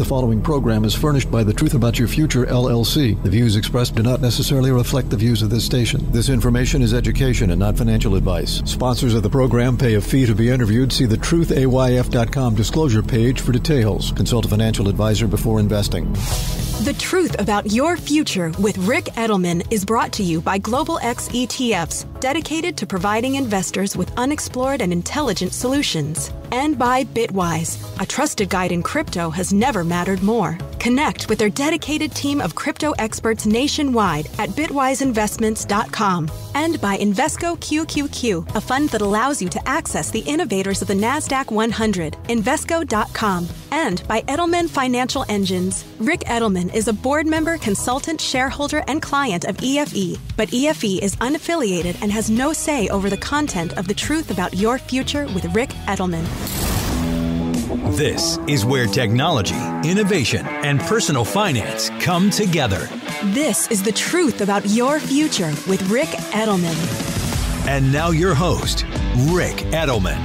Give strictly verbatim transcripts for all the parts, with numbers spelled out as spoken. The following program is furnished by the Truth About Your Future, L L C. The views expressed do not necessarily reflect the views of this station. This information is education and not financial advice. Sponsors of the program pay a fee to be interviewed. See the truth A Y F dot com disclosure page for details. Consult a financial advisor before investing. The Truth About Your Future with Ric Edelman is brought to you by Global X E T Fs, dedicated to providing investors with unexplored and intelligent solutions. And by Bitwise, a trusted guide in crypto has never mattered more. Connect with their dedicated team of crypto experts nationwide at bitwise investments dot com. And by Invesco Q Q Q, a fund that allows you to access the innovators of the NASDAQ one hundred, Invesco dot com. And by Edelman Financial Engines. Ric Edelman is a board member, consultant, shareholder, and client of E F E, but E F E is unaffiliated and has no say over the content of The Truth About Your Future with Ric Edelman. This is where technology, innovation, and personal finance come together. This is The Truth About Your Future with Ric Edelman. And now your host, Ric Edelman.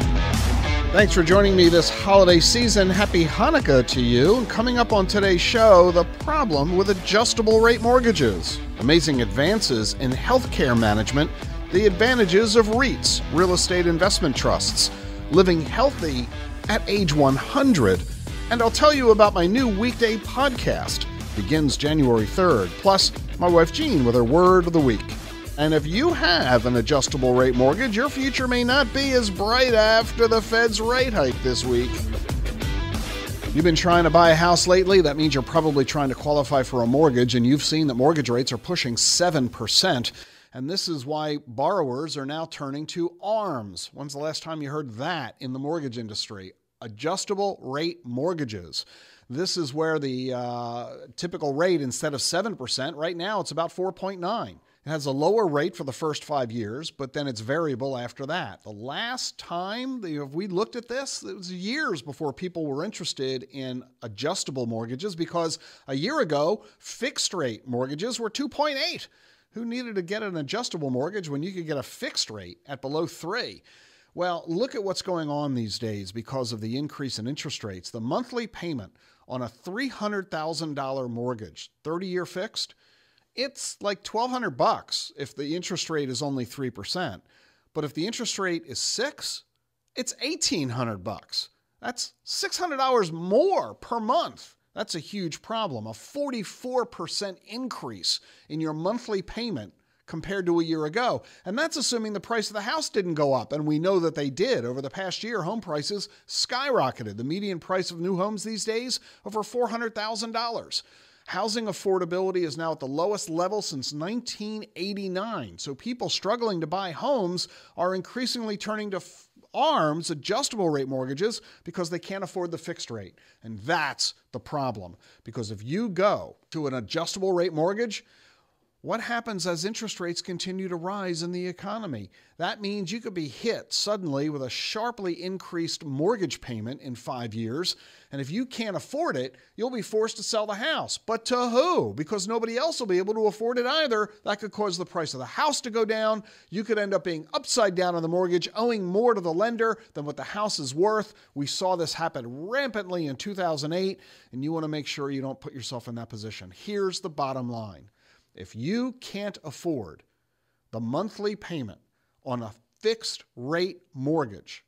Thanks for joining me this holiday season. Happy Hanukkah to you. And coming up on today's show, the problem with adjustable rate mortgages, amazing advances in healthcare management, the advantages of REITs, real estate investment trusts, living healthy at age one hundred. And I'll tell you about my new weekday podcast. Begins January third. Plus, my wife Jean with her word of the week. And if you have an adjustable rate mortgage, your future may not be as bright after the Fed's rate hike this week. You've been trying to buy a house lately. That means you're probably trying to qualify for a mortgage, and you've seen that mortgage rates are pushing seven percent. And this is why borrowers are now turning to ARMs. When's the last time you heard that in the mortgage industry? Adjustable rate mortgages. This is where the uh, typical rate, instead of seven percent, right now it's about four point nine. It has a lower rate for the first five years, but then it's variable after that. The last time that we looked at this, it was years before people were interested in adjustable mortgages, because a year ago, fixed rate mortgages were two point eight. Who needed to get an adjustable mortgage when you could get a fixed rate at below three? Well, look at what's going on these days because of the increase in interest rates. The monthly payment on a three hundred thousand dollar mortgage, thirty year fixed, it's like twelve hundred bucks if the interest rate is only three percent. But if the interest rate is six, it's eighteen hundred bucks. That's six hundred dollars more per month. That's a huge problem. A forty-four percent increase in your monthly payment compared to a year ago. And that's assuming the price of the house didn't go up. And we know that they did. Over the past year, home prices skyrocketed. The median price of new homes these days, over four hundred thousand dollars. Housing affordability is now at the lowest level since nineteen eighty-nine. So people struggling to buy homes are increasingly turning to ARMs, adjustable rate mortgages, because they can't afford the fixed rate. And that's the problem. Because if you go to an adjustable rate mortgage, what happens as interest rates continue to rise in the economy? That means you could be hit suddenly with a sharply increased mortgage payment in five years. And if you can't afford it, you'll be forced to sell the house. But to who? Because nobody else will be able to afford it either. That could cause the price of the house to go down. You could end up being upside down on the mortgage, owing more to the lender than what the house is worth. We saw this happen rampantly in two thousand eight, and you want to make sure you don't put yourself in that position. Here's the bottom line. If you can't afford the monthly payment on a fixed rate mortgage,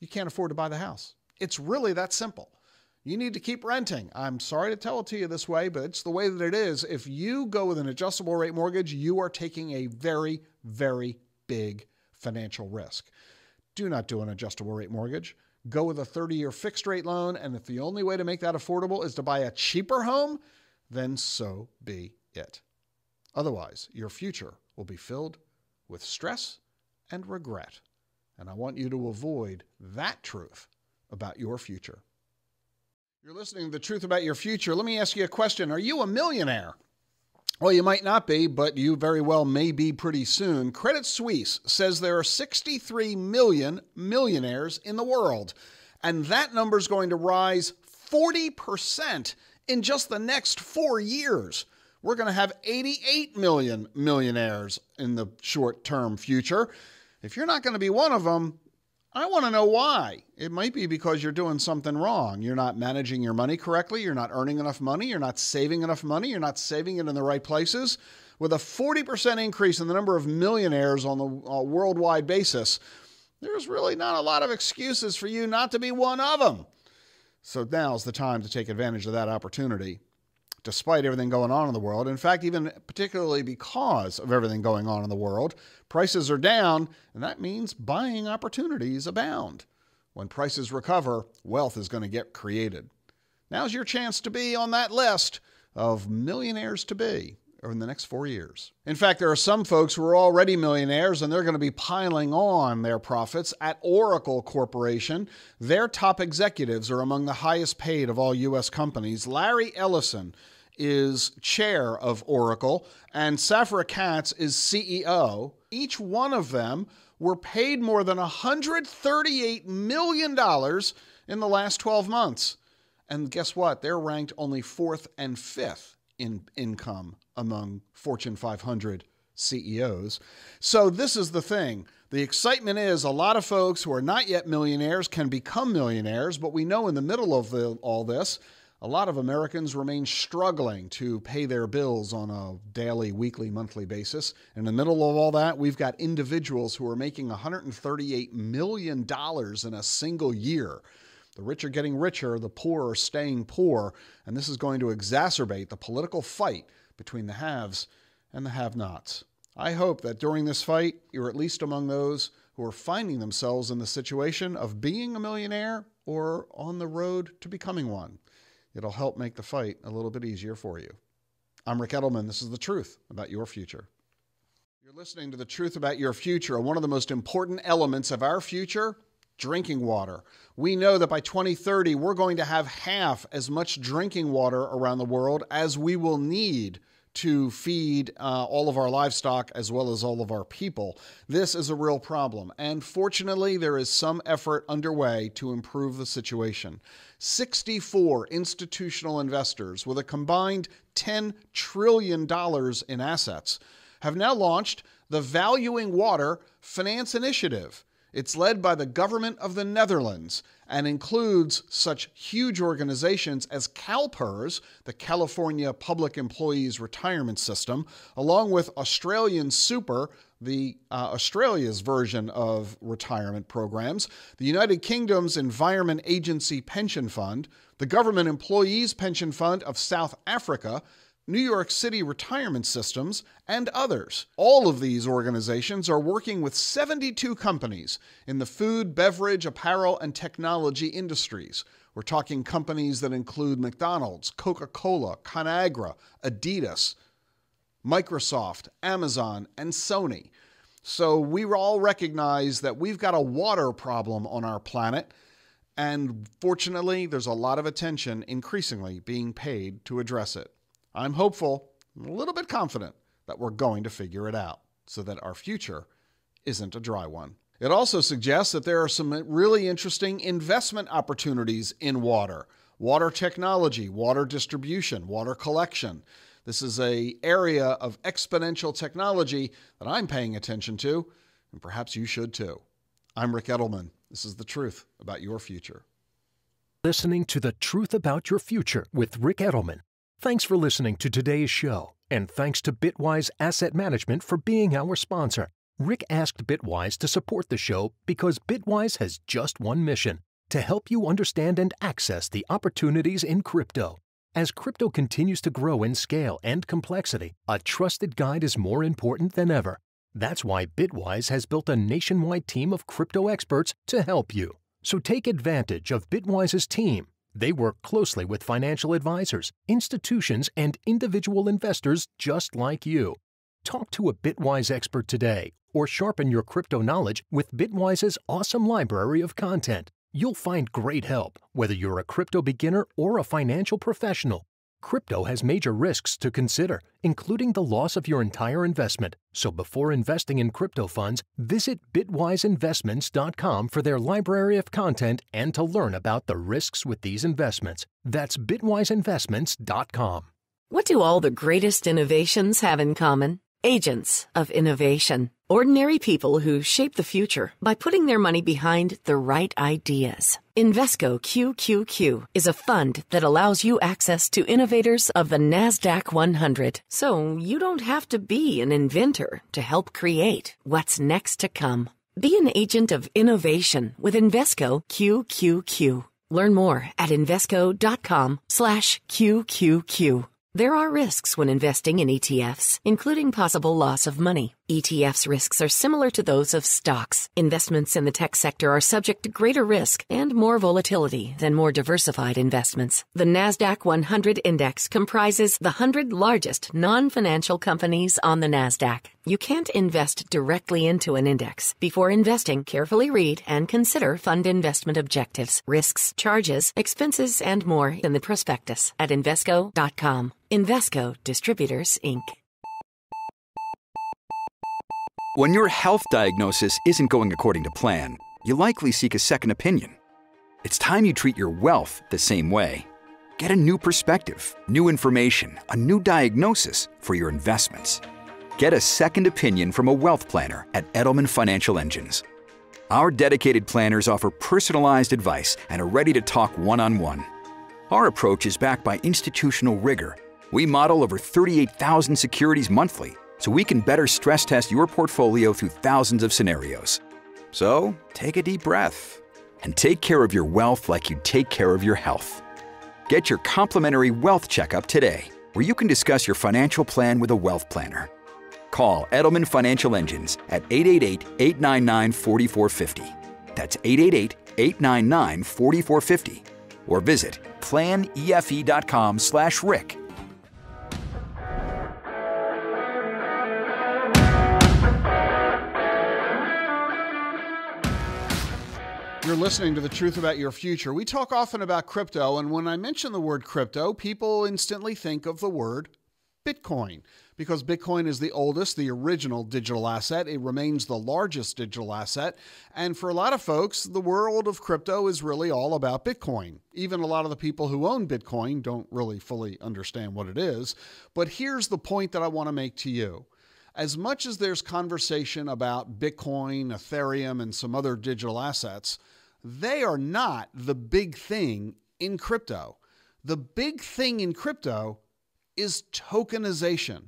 you can't afford to buy the house. It's really that simple. You need to keep renting. I'm sorry to tell it to you this way, but it's the way that it is. If you go with an adjustable rate mortgage, you are taking a very, very big financial risk. Do not do an adjustable rate mortgage. Go with a thirty year fixed rate loan. And if the only way to make that affordable is to buy a cheaper home, then so be it. Otherwise, your future will be filled with stress and regret. And I want you to avoid that truth about your future. You're listening to The Truth About Your Future. Let me ask you a question. Are you a millionaire? Well, you might not be, but you very well may be pretty soon. Credit Suisse says there are sixty-three million millionaires in the world, and that number is going to rise forty percent in just the next four years. We're going to have eighty-eight million millionaires in the short-term future. If you're not going to be one of them, I want to know why. It might be because you're doing something wrong. You're not managing your money correctly. You're not earning enough money. You're not saving enough money. You're not saving it in the right places. With a forty percent increase in the number of millionaires on the uh, worldwide basis, there's really not a lot of excuses for you not to be one of them. So now's the time to take advantage of that opportunity, despite everything going on in the world. In fact, even particularly because of everything going on in the world, prices are down, and that means buying opportunities abound. When prices recover, wealth is going to get created. Now's your chance to be on that list of millionaires to be over the next four years. In fact, there are some folks who are already millionaires, and they're going to be piling on their profits at Oracle Corporation. Their top executives are among the highest paid of all U S companies. Larry Ellison is chair of Oracle, and Safra Katz is C E O. Each one of them were paid more than one hundred thirty-eight million dollars in the last twelve months. And guess what? They're ranked only fourth and fifth in income among Fortune five hundred C E Os. So this is the thing. The excitement is a lot of folks who are not yet millionaires can become millionaires, but we know in the middle of the, all this, a lot of Americans remain struggling to pay their bills on a daily, weekly, monthly basis. In the middle of all that, we've got individuals who are making one hundred thirty-eight million dollars in a single year. The rich are getting richer, the poor are staying poor, and this is going to exacerbate the political fight between the haves and the have-nots. I hope that during this fight, you're at least among those who are finding themselves in the situation of being a millionaire or on the road to becoming one. It'll help make the fight a little bit easier for you. I'm Ric Edelman. This is The Truth About Your Future. You're listening to The Truth About Your Future, one of the most important elements of our future: drinking water. We know that by twenty thirty, we're going to have half as much drinking water around the world as we will need to feed uh, all of our livestock as well as all of our people. This is a real problem. And fortunately, there is some effort underway to improve the situation. sixty-four institutional investors with a combined ten trillion dollars in assets have now launched the Valuing Water Finance Initiative. It's led by the government of the Netherlands and includes such huge organizations as CalPERS, the California Public Employees Retirement System, along with Australian Super, the uh, Australia's version of retirement programs, the United Kingdom's Environment Agency Pension Fund, the Government Employees Pension Fund of South Africa, New York City retirement systems, and others. All of these organizations are working with seventy-two companies in the food, beverage, apparel, and technology industries. We're talking companies that include McDonald's, Coca-Cola, Conagra, Adidas, Microsoft, Amazon, and Sony. So we all recognize that we've got a water problem on our planet, and fortunately, there's a lot of attention increasingly being paid to address it. I'm hopeful, a little bit confident, that we're going to figure it out so that our future isn't a dry one. It also suggests that there are some really interesting investment opportunities in water. Water technology, water distribution, water collection. This is an area of exponential technology that I'm paying attention to, and perhaps you should too. I'm Ric Edelman. This is The Truth About Your Future. Listening to The Truth About Your Future with Ric Edelman. Thanks for listening to today's show, and thanks to Bitwise Asset Management for being our sponsor. Ric asked Bitwise to support the show because Bitwise has just one mission: to help you understand and access the opportunities in crypto. As crypto continues to grow in scale and complexity, a trusted guide is more important than ever. That's why Bitwise has built a nationwide team of crypto experts to help you. So take advantage of Bitwise's team. They work closely with financial advisors, institutions, and individual investors just like you. Talk to a Bitwise expert today or sharpen your crypto knowledge with Bitwise's awesome library of content. You'll find great help, whether you're a crypto beginner or a financial professional. Crypto has major risks to consider, including the loss of your entire investment. So before investing in crypto funds, visit bitwise investments dot com for their library of content and to learn about the risks with these investments. That's bitwise investments dot com. What do all the greatest innovations have in common? Agents of Innovation. Ordinary people who shape the future by putting their money behind the right ideas. Invesco Q Q Q is a fund that allows you access to innovators of the NASDAQ one hundred, so you don't have to be an inventor to help create what's next to come. Be an agent of innovation with Invesco Q Q Q. Learn more at Invesco dot com slash Q Q Q. There are risks when investing in E T Fs, including possible loss of money. E T Fs' risks are similar to those of stocks. Investments in the tech sector are subject to greater risk and more volatility than more diversified investments. The NASDAQ one hundred Index comprises the one hundred largest non-financial companies on the NASDAQ. You can't invest directly into an index. Before investing, carefully read and consider fund investment objectives, risks, charges, expenses, and more in the prospectus at Invesco dot com. Invesco Distributors, Incorporated. When your health diagnosis isn't going according to plan, you likely seek a second opinion. It's time you treat your wealth the same way. Get a new perspective, new information, a new diagnosis for your investments. Get a second opinion from a wealth planner at Edelman Financial Engines. Our dedicated planners offer personalized advice and are ready to talk one-on-one. Our approach is backed by institutional rigor. We model over thirty-eight thousand securities monthly, so we can better stress test your portfolio through thousands of scenarios. So, take a deep breath and take care of your wealth like you take care of your health. Get your complimentary wealth checkup today, where you can discuss your financial plan with a wealth planner. Call Edelman Financial Engines at eight eight eight, eight nine nine, four four five zero. That's eight eight eight, eight nine nine, four four five zero. Or visit plan E F E dot com slash Ric. You're listening to The Truth About Your Future. We talk often about crypto, and when I mention the word crypto, people instantly think of the word Bitcoin, because Bitcoin is the oldest, the original digital asset. It remains the largest digital asset. And for a lot of folks, the world of crypto is really all about Bitcoin. Even a lot of the people who own Bitcoin don't really fully understand what it is. But here's the point that I want to make to you. As much as there's conversation about Bitcoin, Ethereum, and some other digital assets, they are not the big thing in crypto. The big thing in crypto is tokenization.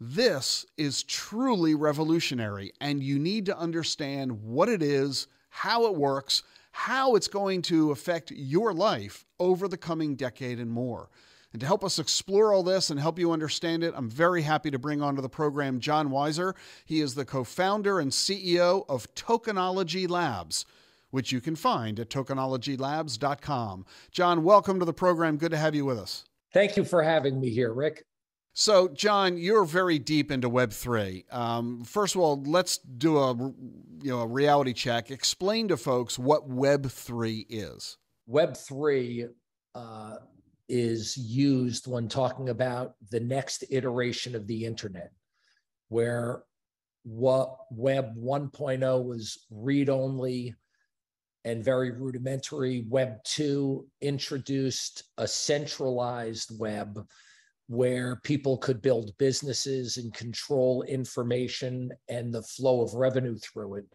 This is truly revolutionary, and you need to understand what it is, how it works, how it's going to affect your life over the coming decade and more. And to help us explore all this and help you understand it, I'm very happy to bring onto the program John Weiser. He is the co-founder and C E O of Tokenology Labs, which you can find at tokenology labs dot com. John, welcome to the program. Good to have you with us. Thank you for having me here, Ric. So, John, you're very deep into Web three. Um, first of all, let's do a, you know, a reality check. Explain to folks what Web three is. Web three uh, is used when talking about the next iteration of the internet, where what Web one point oh was read-only and very rudimentary. Web two introduced a centralized web where people could build businesses and control information and the flow of revenue through it.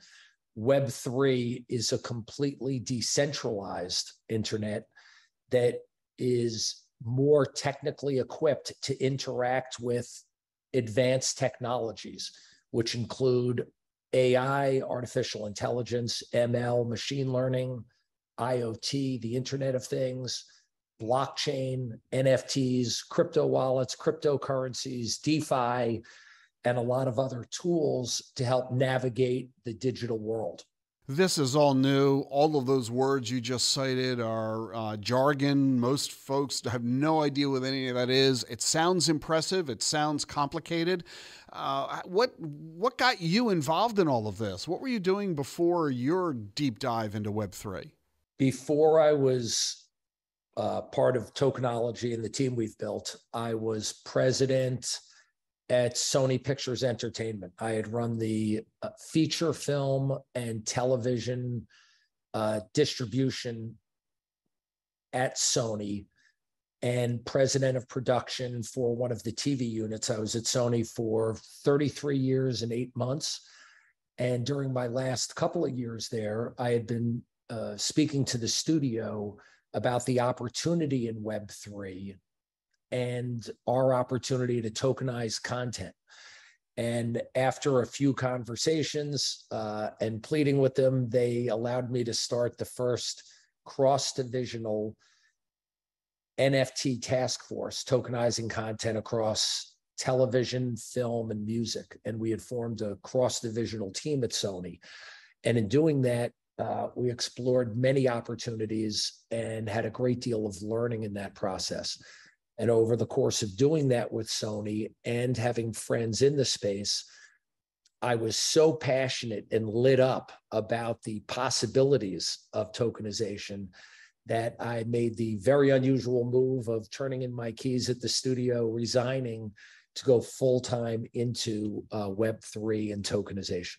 Web three is a completely decentralized internet that is more technically equipped to interact with advanced technologies, which include A I, artificial intelligence, M L, machine learning, I O T, the Internet of Things, blockchain, N F Ts, crypto wallets, cryptocurrencies, DeFi, and a lot of other tools to help navigate the digital world. This is all new. All of those words you just cited are uh, jargon. Most folks have no idea what any of that is. It sounds impressive. It sounds complicated. Uh, what, what got you involved in all of this? What were you doing before your deep dive into Web three? Before I was uh, part of Tokenology and the team we've built, I was president at Sony Pictures Entertainment. I had run the uh, feature film and television uh, distribution at Sony and president of production for one of the T V units. I was at Sony for thirty-three years and eight months. And during my last couple of years there, I had been uh, speaking to the studio about the opportunity in Web three and our opportunity to tokenize content. And after a few conversations uh, and pleading with them, they allowed me to start the first cross-divisional N F T task force, tokenizing content across television, film, and music. And we had formed a cross-divisional team at Sony. And in doing that, uh, we explored many opportunities and had a great deal of learning in that process. And over the course of doing that with Sony and having friends in the space, I was so passionate and lit up about the possibilities of tokenization that I made the very unusual move of turning in my keys at the studio, resigning to go full-time into uh, Web three and tokenization.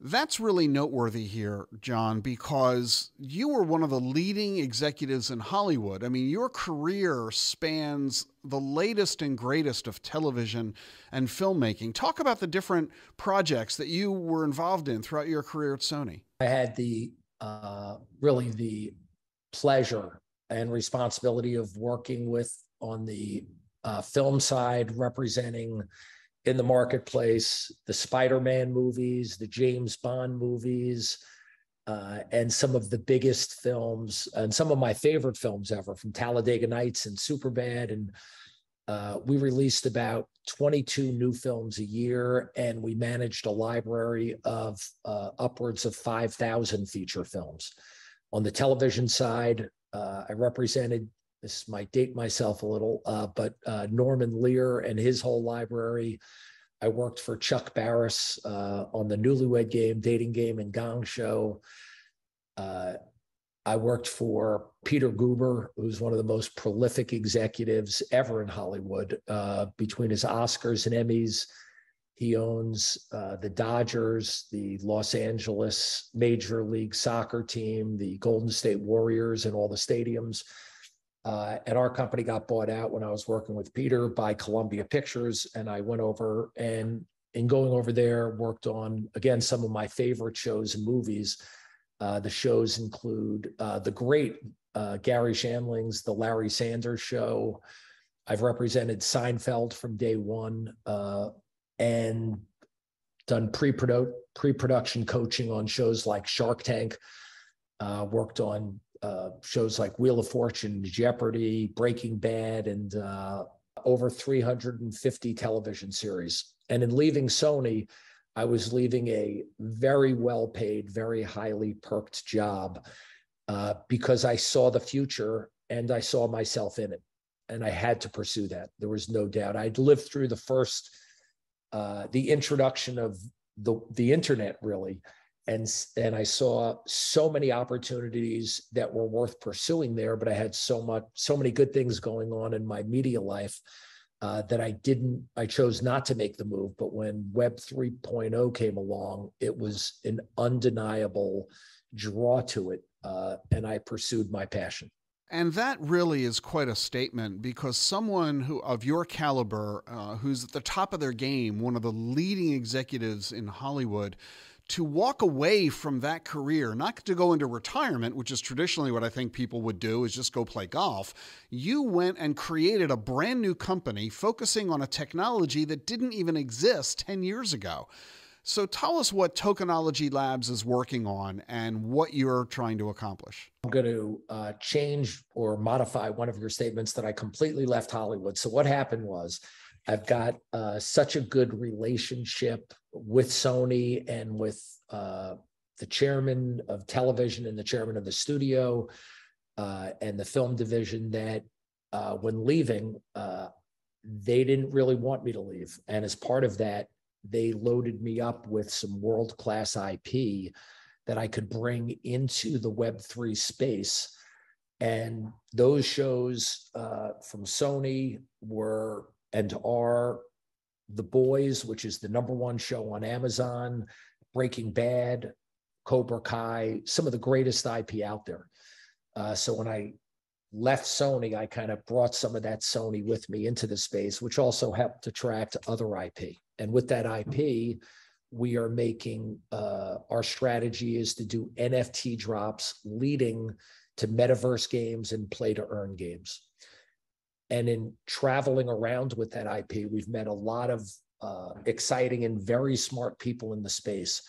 That's really noteworthy here, John, because you were one of the leading executives in Hollywood. I mean, your career spans the latest and greatest of television and filmmaking. Talk about the different projects that you were involved in throughout your career at Sony. I had the uh, really the pleasure and responsibility of working with on the uh, film side, representing in the marketplace the Spider-Man movies, the James Bond movies, uh, and some of the biggest films and some of my favorite films ever, from Talladega Nights and Superbad. And uh, we released about twenty-two new films a year, and we managed a library of uh, upwards of five thousand feature films. On the television side, uh, I represented, this might date myself a little, uh, but uh, Norman Lear and his whole library. I worked for Chuck Barris uh, on the Newlywed Game, Dating Game, and Gong Show. Uh, I worked for Peter Guber, who's one of the most prolific executives ever in Hollywood. Uh, between his Oscars and Emmys, he owns uh, the Dodgers, the Los Angeles Major League Soccer team, the Golden State Warriors, and all the stadiums. Uh, and our company got bought out when I was working with Peter by Columbia Pictures. And I went over and, in going over there, worked on, again, some of my favorite shows and movies. Uh, the shows include uh, the great uh, Gary Shandling's The Larry Sanders Show. I've represented Seinfeld from day one. Uh, and done pre-produ- pre-production coaching on shows like Shark Tank, uh, worked on uh, shows like Wheel of Fortune, Jeopardy, Breaking Bad, and uh, over three hundred fifty television series. And in leaving Sony, I was leaving a very well-paid, very highly perked job uh, because I saw the future and I saw myself in it. And I had to pursue that. There was no doubt. I'd lived through the first Uh, the introduction of the, the internet, really. And, and I saw so many opportunities that were worth pursuing there, but I had so much, so many good things going on in my media life uh, that I didn't, I chose not to make the move. But when Web three point oh came along, it was an undeniable draw to it. Uh, and I pursued my passion. And that really is quite a statement, because someone who of your caliber, uh, who's at the top of their game, one of the leading executives in Hollywood, to walk away from that career, not to go into retirement, which is traditionally what I think people would do, is just go play golf. You went and created a brand new company focusing on a technology that didn't even exist ten years ago. So tell us what Tokenology Labs is working on and what you're trying to accomplish. I'm going to uh, change or modify one of your statements that I completely left Hollywood. So what happened was, I've got uh, such a good relationship with Sony and with uh, the chairman of television and the chairman of the studio uh, and the film division that uh, when leaving, uh, they didn't really want me to leave. And as part of that, they loaded me up with some world-class I P that I could bring into the Web three space. And those shows uh, from Sony were and are The Boys, which is the number one show on Amazon, Breaking Bad, Cobra Kai, some of the greatest I P out there. Uh, so when I left Sony, I kind of brought some of that Sony with me into the space, which also helped attract other I P. And with that I P, we are making, uh, our strategy is to do N F T drops leading to metaverse games and play to earn games. And in traveling around with that I P, we've met a lot of uh, exciting and very smart people in the space,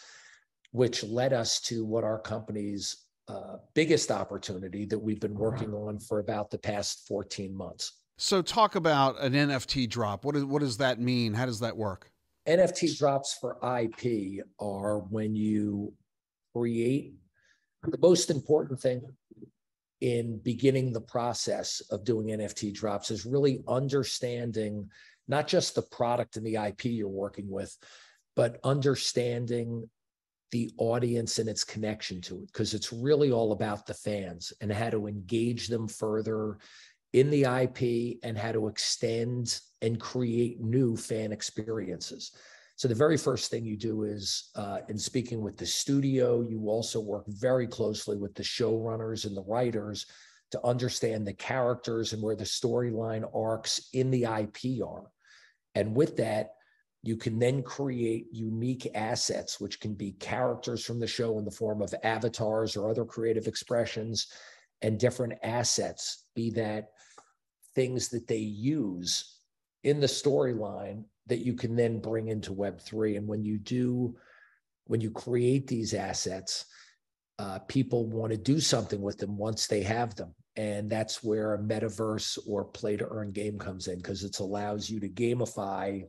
which led us to what our company's uh, biggest opportunity that we've been working on for about the past fourteen months. So talk about an N F T drop. What, is, what does that mean? How does that work? N F T drops for I P are when you create the most important thing in beginning the process of doing N F T drops is really understanding not just the product and the I P you're working with, but understanding the audience and its connection to it, because it's really all about the fans and how to engage them further in the I P and how to extend and create new fan experiences. So the very first thing you do is, uh, in speaking with the studio, you also work very closely with the showrunners and the writers to understand the characters and where the storyline arcs in the I P are. And with that, you can then create unique assets, which can be characters from the show in the form of avatars or other creative expressions, and different assets, be that things that they use in the storyline that you can then bring into Web three. And when you do, when you create these assets, uh, people want to do something with them once they have them. And that's where a metaverse or play to earn game comes in, because it allows you to gamify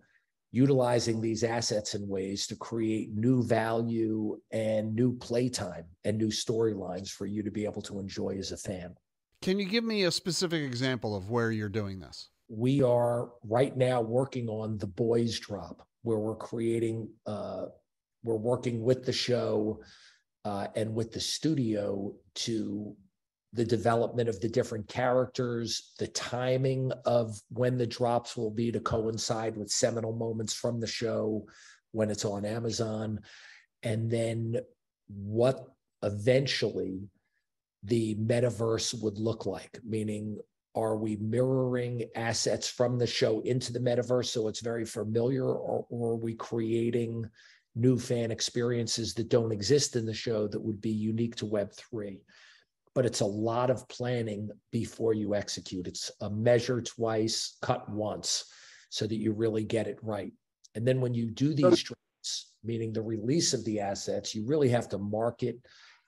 utilizing these assets in ways to create new value and new playtime and new storylines for you to be able to enjoy as a fan. Can you give me a specific example of where you're doing this? We are right now working on The Boys drop, where we're creating, uh, we're working with the show uh, and with the studio to the development of the different characters, the timing of when the drops will be to coincide with seminal moments from the show when it's on Amazon, and then what eventually the metaverse would look like, meaning, are we mirroring assets from the show into the metaverse so it's very familiar, or, or are we creating new fan experiences that don't exist in the show that would be unique to Web three? But it's a lot of planning before you execute. It's a measure twice, cut once, so that you really get it right. And then when you do these drops, meaning the release of the assets, you really have to market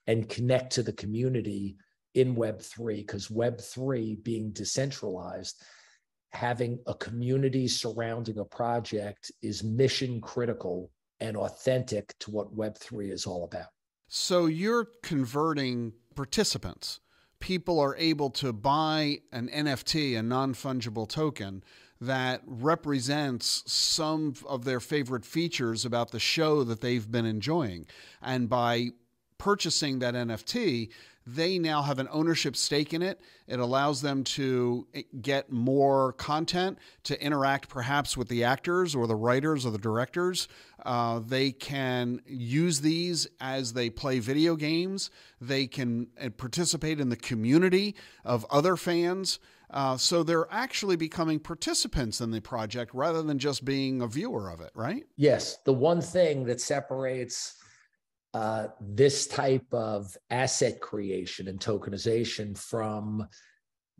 and connect to the community in Web three, because Web three being decentralized, having a community surrounding a project is mission critical and authentic to what Web three is all about. So you're converting participants. People are able to buy an N F T, a non-fungible token, that represents some of their favorite features about the show that they've been enjoying. And by purchasing that N F T, they now have an ownership stake in it. It allows them to get more content, to interact perhaps with the actors or the writers or the directors. Uh, they can use these as they play video games. They can participate in the community of other fans. Uh, so they're actually becoming participants in the project rather than just being a viewer of it, right? Yes. The one thing that separates Uh, this type of asset creation and tokenization from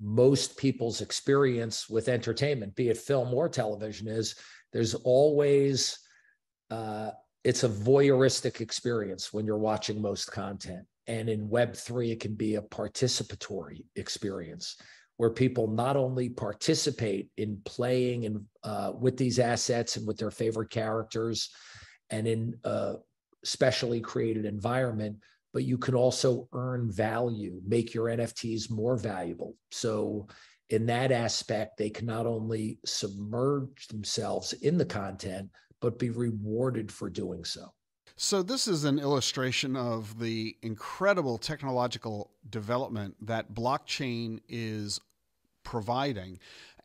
most people's experience with entertainment, be it film or television, is there's always, uh, it's a voyeuristic experience when you're watching most content. And in Web three, it can be a participatory experience where people not only participate in playing and uh, with these assets and with their favorite characters and in uh, specially created environment, but you can also earn value, make your N F Ts more valuable. So in that aspect, they can not only submerge themselves in the content, but be rewarded for doing so. So this is an illustration of the incredible technological development that blockchain is providing.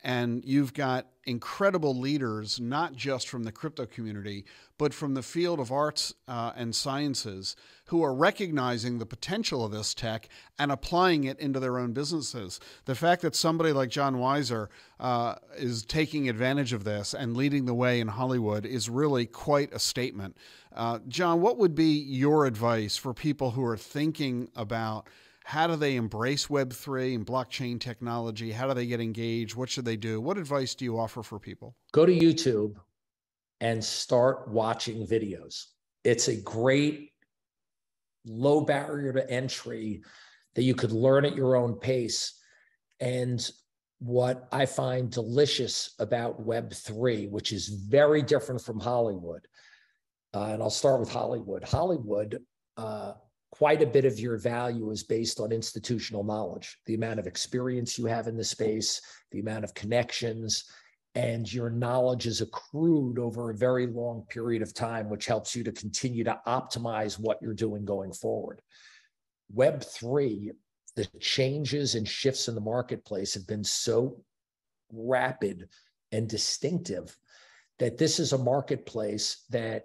And you've got incredible leaders, not just from the crypto community, but from the field of arts uh, and sciences, who are recognizing the potential of this tech and applying it into their own businesses. The fact that somebody like John Weiser uh, is taking advantage of this and leading the way in Hollywood is really quite a statement. Uh, John, what would be your advice for people who are thinking about how do they embrace Web three and blockchain technology? How do they get engaged? What should they do? What advice do you offer for people? Go to YouTube and start watching videos. It's a great low barrier to entry that you could learn at your own pace. And what I find delicious about Web three, which is very different from Hollywood, uh, and I'll start with Hollywood. Hollywood, uh, quite a bit of your value is based on institutional knowledge, the amount of experience you have in the space, the amount of connections, and your knowledge is accrued over a very long period of time, which helps you to continue to optimize what you're doing going forward. Web three, the changes and shifts in the marketplace have been so rapid and distinctive that this is a marketplace that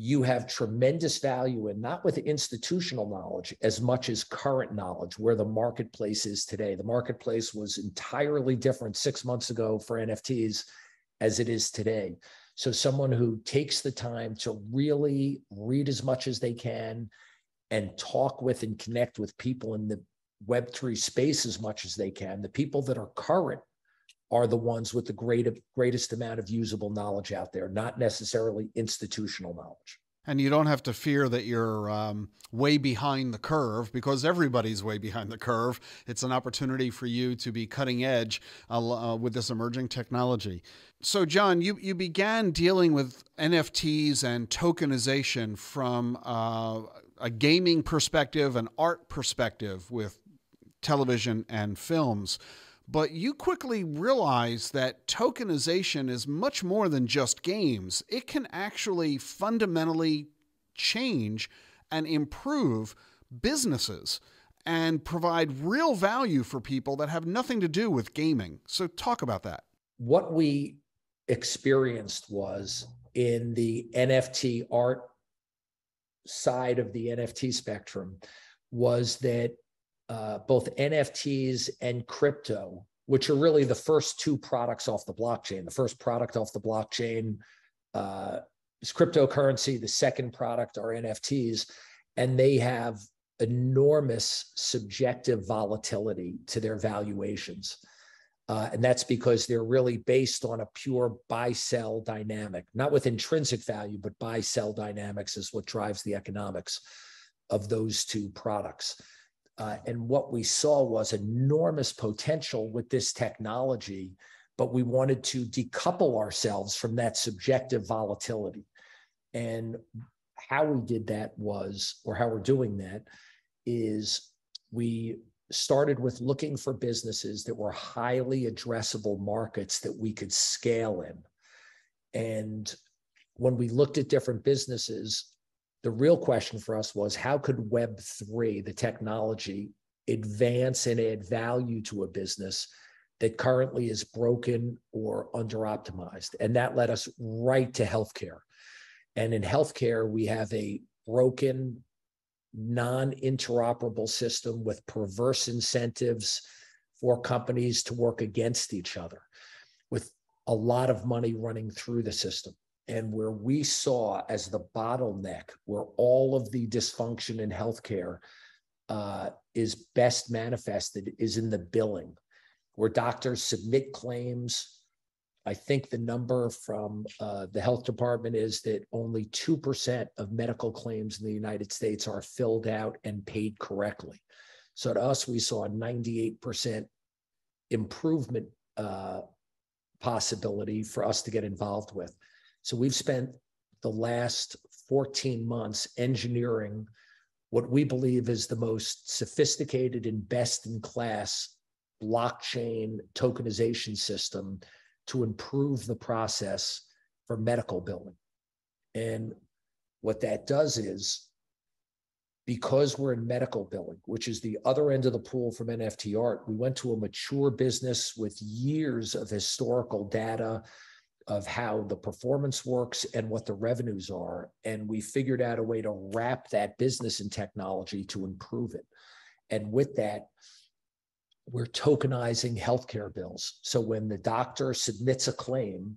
you have tremendous value in, not with institutional knowledge as much as current knowledge, where the marketplace is today. The marketplace was entirely different six months ago for N F Ts as it is today. So someone who takes the time to really read as much as they can and talk with and connect with people in the Web three space as much as they can, the people that are current are the ones with the great, greatest amount of usable knowledge out there, not necessarily institutional knowledge. And you don't have to fear that you're um, way behind the curve, because everybody's way behind the curve. It's an opportunity for you to be cutting edge uh, with this emerging technology. So, John, you, you began dealing with N F Ts and tokenization from uh, a gaming perspective, an art perspective with television and films. But you quickly realize that tokenization is much more than just games. It can actually fundamentally change and improve businesses and provide real value for people that have nothing to do with gaming. So talk about that. What we experienced was in the N F T art side of the N F T spectrum was that Uh, both N F Ts and crypto, which are really the first two products off the blockchain. The first product off the blockchain uh, is cryptocurrency. The second product are N F Ts, and they have enormous subjective volatility to their valuations. Uh, and that's because they're really based on a pure buy-sell dynamic, not with intrinsic value, but buy-sell dynamics is what drives the economics of those two products. Uh, and what we saw was enormous potential with this technology, but we wanted to decouple ourselves from that subjective volatility. And how we did that was, or how we're doing that, is we started with looking for businesses that were highly addressable markets that we could scale in. And when we looked at different businesses, the real question for us was, how could Web three, the technology, advance and add value to a business that currently is broken or under-optimized? And that led us right to healthcare. And in healthcare, we have a broken, non-interoperable system with perverse incentives for companies to work against each other, with a lot of money running through the system. And where we saw as the bottleneck, where all of the dysfunction in healthcare uh, is best manifested, is in the billing, where doctors submit claims. I think the number from uh, the health department is that only two percent of medical claims in the United States are filled out and paid correctly. So to us, we saw a ninety-eight percent improvement uh, possibility for us to get involved with. So we've spent the last fourteen months engineering what we believe is the most sophisticated and best-in-class blockchain tokenization system to improve the process for medical billing. And what that does is because we're in medical billing, which is the other end of the pool from N F T art, we went to a mature business with years of historical data of how the performance works and what the revenues are. And we figured out a way to wrap that business in technology to improve it. And with that, we're tokenizing healthcare bills. So when the doctor submits a claim,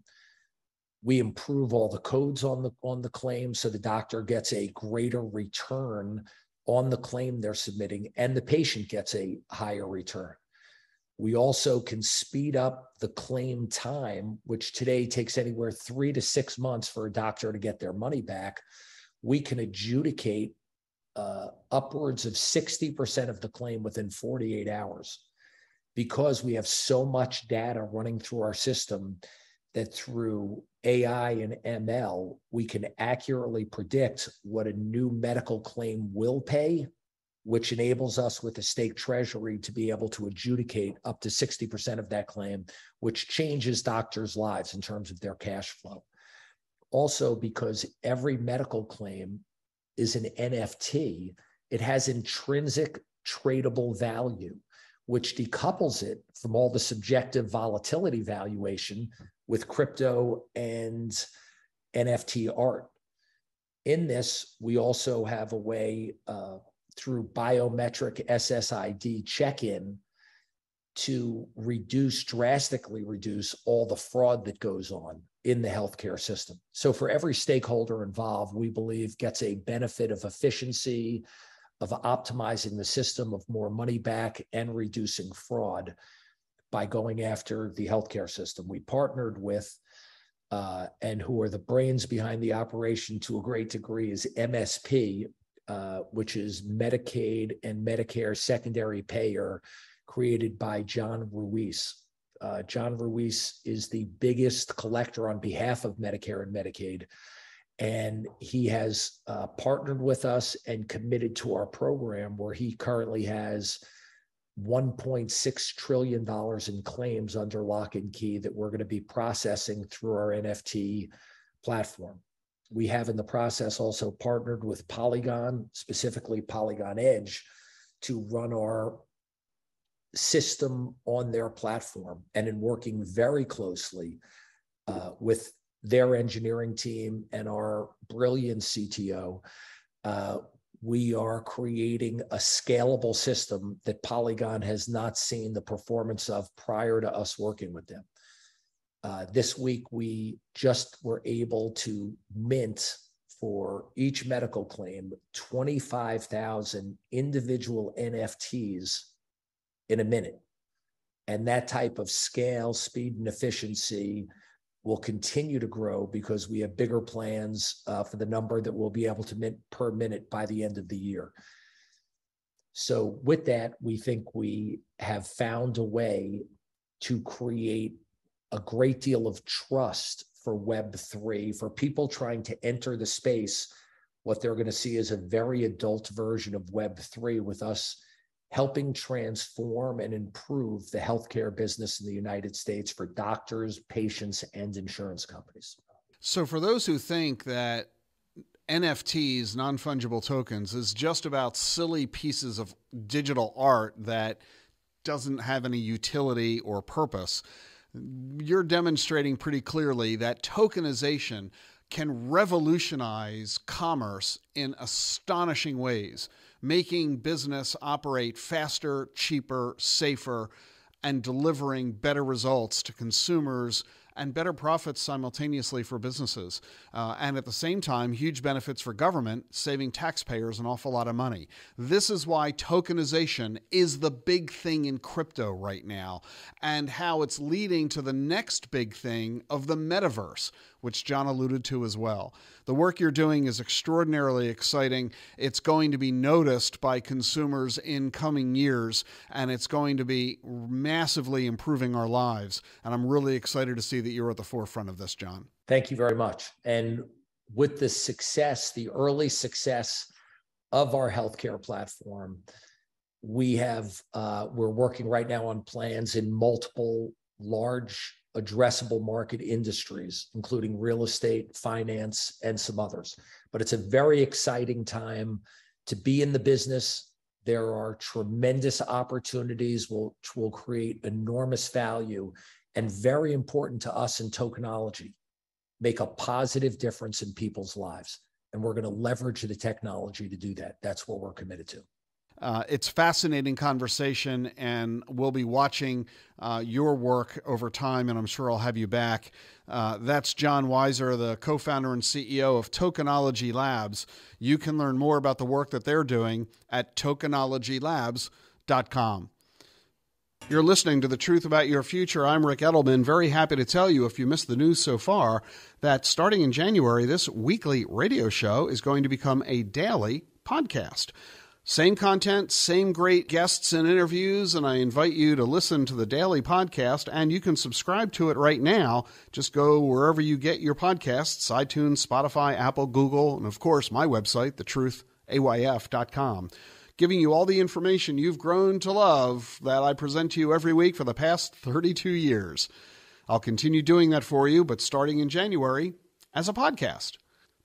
we improve all the codes on the, on the claim so the doctor gets a greater return on the claim they're submitting and the patient gets a higher return. We also can speed up the claim time, which today takes anywhere three to six months for a doctor to get their money back. We can adjudicate uh, upwards of sixty percent of the claim within forty-eight hours because we have so much data running through our system that through A I and M L, we can accurately predict what a new medical claim will pay, which enables us with the state treasury to be able to adjudicate up to sixty percent of that claim, which changes doctors' lives in terms of their cash flow. Also, because every medical claim is an N F T, it has intrinsic tradable value, which decouples it from all the subjective volatility valuation with crypto and N F T art. In this, we also have a way uh, through biometric S S I D check-in to reduce, drastically reduce all the fraud that goes on in the healthcare system. So for every stakeholder involved, we believe gets a benefit of efficiency, of optimizing the system, of more money back and reducing fraud by going after the healthcare system we partnered with, uh, and who are the brains behind the operation to a great degree, is M S P, uh, which is Medicaid and Medicare Secondary Payer, created by John Ruiz. Uh, John Ruiz is the biggest collector on behalf of Medicare and Medicaid, and he has uh, partnered with us and committed to our program where he currently has one point six trillion dollars in claims under lock and key that we're going to be processing through our N F T platform. We have in the process also partnered with Polygon, specifically Polygon Edge, to run our system on their platform, and in working very closely uh, with their engineering team and our brilliant C T O, uh, we are creating a scalable system that Polygon has not seen the performance of prior to us working with them. Uh, this week, we just were able to mint for each medical claim twenty-five thousand individual N F Ts in a minute. And that type of scale, speed, and efficiency will continue to grow because we have bigger plans uh, for the number that we'll be able to mint per minute by the end of the year. So with that, we think we have found a way to create a great deal of trust for Web three, for people trying to enter the space. What they're going to see is a very adult version of Web three with us helping transform and improve the healthcare business in the United States for doctors, patients, and insurance companies. So for those who think that N F Ts, non-fungible tokens, is just about silly pieces of digital art that doesn't have any utility or purpose, you're demonstrating pretty clearly that tokenization can revolutionize commerce in astonishing ways, making business operate faster, cheaper, safer, and delivering better results to consumers and better profits simultaneously for businesses. Uh, and at the same time, huge benefits for government, saving taxpayers an awful lot of money. This is why tokenization is the big thing in crypto right now, and how it's leading to the next big thing of the metaverse, which John alluded to as well. The work you're doing is extraordinarily exciting. It's going to be noticed by consumers in coming years, and it's going to be massively improving our lives. And I'm really excited to see that you're at the forefront of this, John. Thank you very much. And with the success, the early success of our healthcare platform, we have, uh, we're working right now on plans in multiple large addressable market industries, including real estate, finance, and some others. But it's a very exciting time to be in the business. There are tremendous opportunities which will create enormous value, and very important to us in tokenology, make a positive difference in people's lives. And we're going to leverage the technology to do that. That's what we're committed to. Uh, it's fascinating conversation, and we'll be watching uh, your work over time, and I'm sure I'll have you back. Uh, that's John Weiser, the co-founder and C E O of Tokenology Labs. You can learn more about the work that they're doing at tokenology labs dot com. You're listening to The Truth About Your Future. I'm Ric Edelman. Very happy to tell you, if you missed the news so far, that starting in January, this weekly radio show is going to become a daily podcast. Same content, same great guests and interviews, and I invite you to listen to the daily podcast, and you can subscribe to it right now. Just go wherever you get your podcasts, iTunes, Spotify, Apple, Google, and, of course, my website, the truth a y f dot com. Giving you all the information you've grown to love that I present to you every week for the past thirty-two years. I'll continue doing that for you, but starting in January, as a podcast.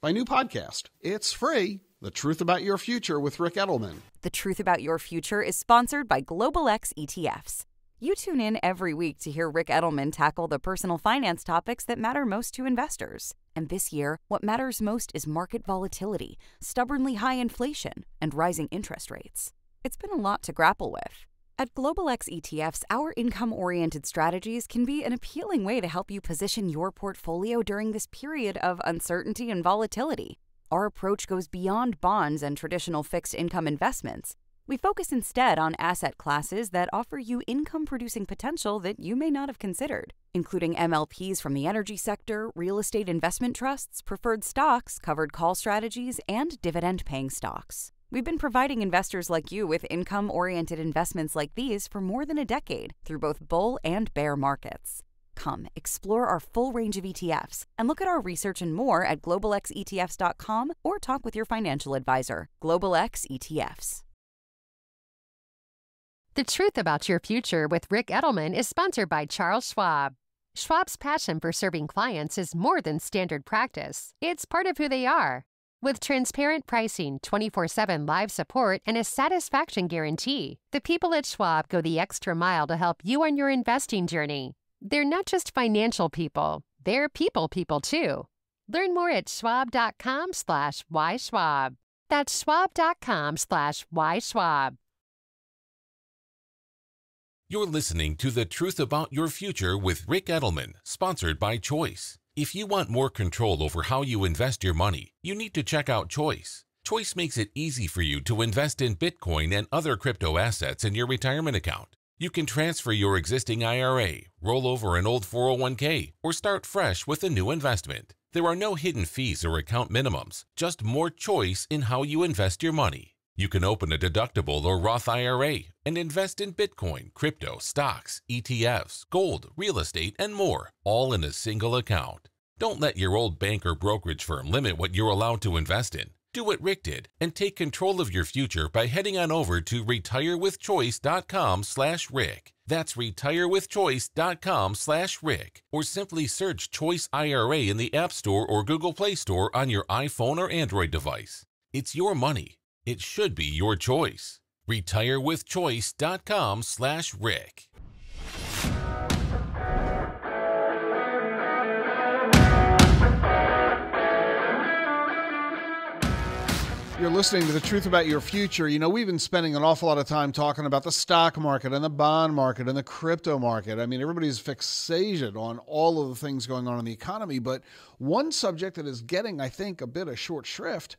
My new podcast. It's free. The Truth About Your Future with Ric Edelman. The Truth About Your Future is sponsored by Global X E T Fs. You tune in every week to hear Ric Edelman tackle the personal finance topics that matter most to investors. And this year, what matters most is market volatility, stubbornly high inflation, and rising interest rates. It's been a lot to grapple with. At Global X E T Fs, our income-oriented strategies can be an appealing way to help you position your portfolio during this period of uncertainty and volatility. Our approach goes beyond bonds and traditional fixed income investments. We focus instead on asset classes that offer you income-producing potential that you may not have considered, including M L Ps from the energy sector, real estate investment trusts, preferred stocks, covered call strategies, and dividend-paying stocks. We've been providing investors like you with income-oriented investments like these for more than a decade through both bull and bear markets. Come explore our full range of E T Fs and look at our research and more at global x e t f s dot com, or talk with your financial advisor. Global X E T Fs. The Truth About Your Future with Ric Edelman is sponsored by Charles Schwab. Schwab's passion for serving clients is more than standard practice. It's part of who they are. With transparent pricing, twenty-four seven live support, and a satisfaction guarantee, the people at Schwab go the extra mile to help you on your investing journey. They're not just financial people. They're people people, too. Learn more at schwab.com slash yschwab. That's schwab.com slash yschwab. You're listening to The Truth About Your Future with Ric Edelman, sponsored by Choice. If you want more control over how you invest your money, you need to check out Choice. Choice makes it easy for you to invest in Bitcoin and other crypto assets in your retirement account. You can transfer your existing I R A, roll over an old four oh one K, or start fresh with a new investment. There are no hidden fees or account minimums, just more choice in how you invest your money. You can open a deductible or Roth I R A and invest in Bitcoin, crypto, stocks, E T Fs, gold, real estate, and more, all in a single account. Don't let your old bank or brokerage firm limit what you're allowed to invest in. Do what Ric did and take control of your future by heading on over to retirewithchoice.com slash Ric. That's retirewithchoice.com slash Ric. Or simply search Choice I R A in the App Store or Google Play Store on your iPhone or Android device. It's your money. It should be your choice. Retirewithchoice.com slash Ric. You're listening to The Truth About Your Future. You know, we've been spending an awful lot of time talking about the stock market and the bond market and the crypto market. I mean, everybody's fixated on all of the things going on in the economy. But one subject that is getting, I think, a bit of short shrift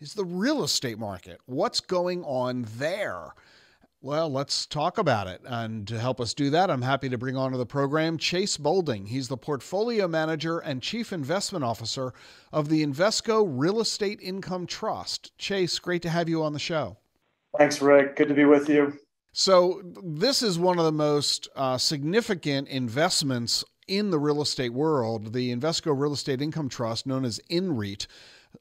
is the real estate market. What's going on there? Well, let's talk about it. And to help us do that, I'm happy to bring onto the program Chase Bolding. He's the portfolio manager and chief investment officer of the Invesco Real Estate Income Trust. Chase, great to have you on the show. Thanks, Ric. Good to be with you. So this is one of the most uh, significant investments in the real estate world. The Invesco Real Estate Income Trust, known as InREIT,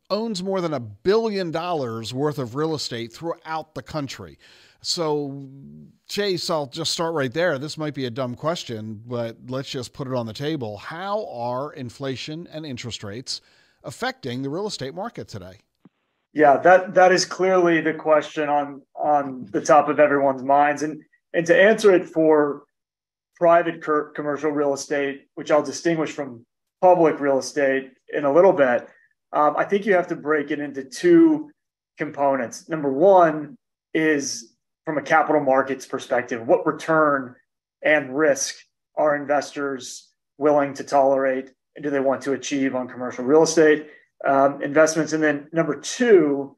owns more than a billion dollars worth of real estate throughout the country. So, Chase, I'll just start right there. This might be a dumb question, but let's just put it on the table. How are inflation and interest rates affecting the real estate market today? Yeah, that that is clearly the question on on the top of everyone's minds, and and to answer it for private commercial real estate, which I'll distinguish from public real estate in a little bit, um, I think you have to break it into two components. Number one is from a capital markets perspective, what return and risk are investors willing to tolerate and do they want to achieve on commercial real estate um, investments? And then number two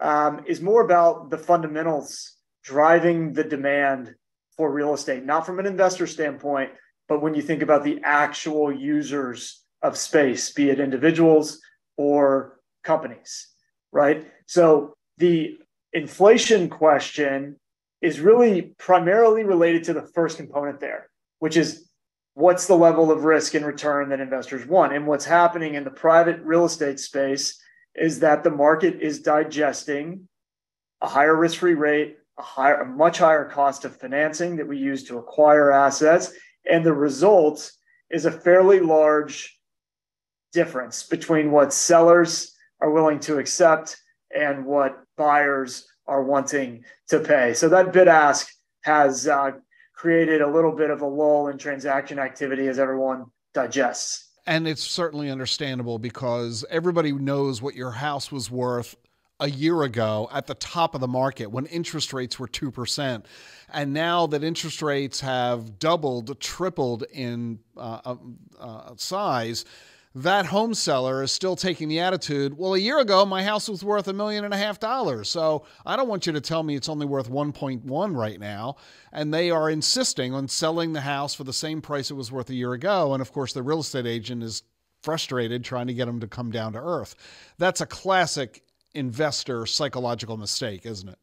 um, is more about the fundamentals driving the demand for real estate, not from an investor standpoint, but when you think about the actual users of space, be it individuals or companies, right? So the inflation question is really primarily related to the first component there, which is what's the level of risk and return that investors want? And what's happening in the private real estate space is that the market is digesting a higher risk-free rate, a higher, a much higher cost of financing that we use to acquire assets. And the result is a fairly large difference between what sellers are willing to accept and what buyers are wanting to pay. So that bid ask has uh, created a little bit of a lull in transaction activity as everyone digests. And it's certainly understandable because everybody knows what your house was worth a year ago at the top of the market when interest rates were two percent. And now that interest rates have doubled, tripled in uh, uh, size, that home seller is still taking the attitude, well, a year ago, my house was worth a million and a half dollars. So I don't want you to tell me it's only worth one point one right now. And they are insisting on selling the house for the same price it was worth a year ago. And of course, the real estate agent is frustrated trying to get them to come down to earth. That's a classic investor psychological mistake, isn't it?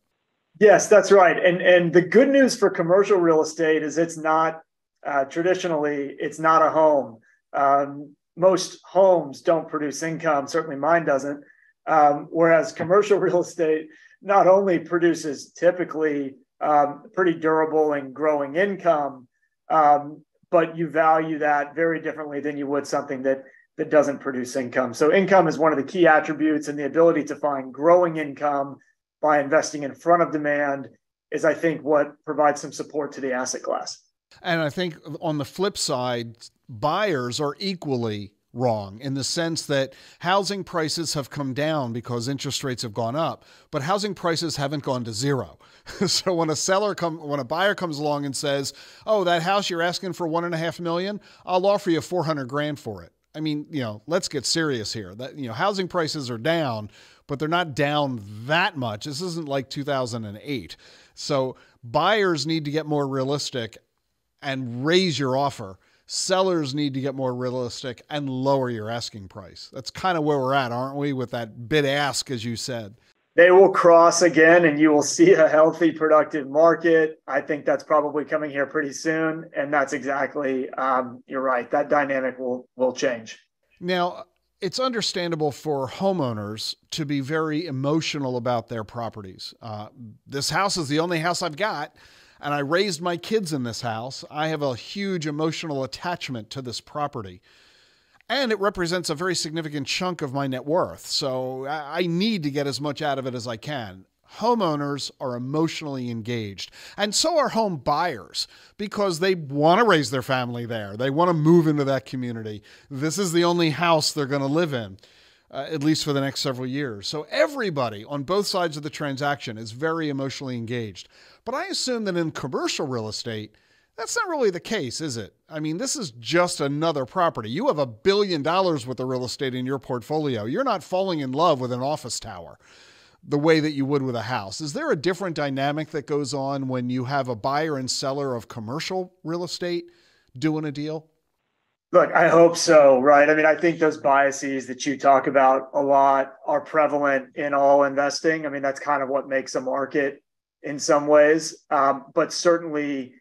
Yes, that's right. And and the good news for commercial real estate is it's not uh, traditionally it's not a home. Um, most homes don't produce income. Certainly, mine doesn't. Um, whereas commercial real estate not only produces typically um, pretty durable and growing income, um, but you value that very differently than you would something that. that doesn't produce income. So income is one of the key attributes, and the ability to find growing income by investing in front of demand is, I think, what provides some support to the asset class. And I think on the flip side, buyers are equally wrong in the sense that housing prices have come down because interest rates have gone up, but housing prices haven't gone to zero. So when a seller come, when a buyer comes along and says, oh, that house you're asking for one and a half million, I'll offer you four hundred grand for it. I mean, you know, let's get serious here. That, you know, housing prices are down, but they're not down that much. This isn't like two thousand eight. So buyers need to get more realistic and raise your offer. Sellers need to get more realistic and lower your asking price. That's kind of where we're at, aren't we, with that bid ask, as you said. They will cross again, and you will see a healthy, productive market. I think that's probably coming here pretty soon, and that's exactly, um, you're right, that dynamic will, will change. Now, it's understandable for homeowners to be very emotional about their properties. Uh, this house is the only house I've got, and I raised my kids in this house. I have a huge emotional attachment to this property. And it represents a very significant chunk of my net worth. So I need to get as much out of it as I can. Homeowners are emotionally engaged. And so are home buyers because they want to raise their family there. They want to move into that community. This is the only house they're going to live in, uh, at least for the next several years. So everybody on both sides of the transaction is very emotionally engaged. But I assume that in commercial real estate, that's not really the case, is it? I mean, this is just another property. You have a billion dollars worth of real estate in your portfolio. You're not falling in love with an office tower the way that you would with a house. Is there a different dynamic that goes on when you have a buyer and seller of commercial real estate doing a deal? Look, I hope so, right? I mean, I think those biases that you talk about a lot are prevalent in all investing. I mean, that's kind of what makes a market in some ways, um, but certainly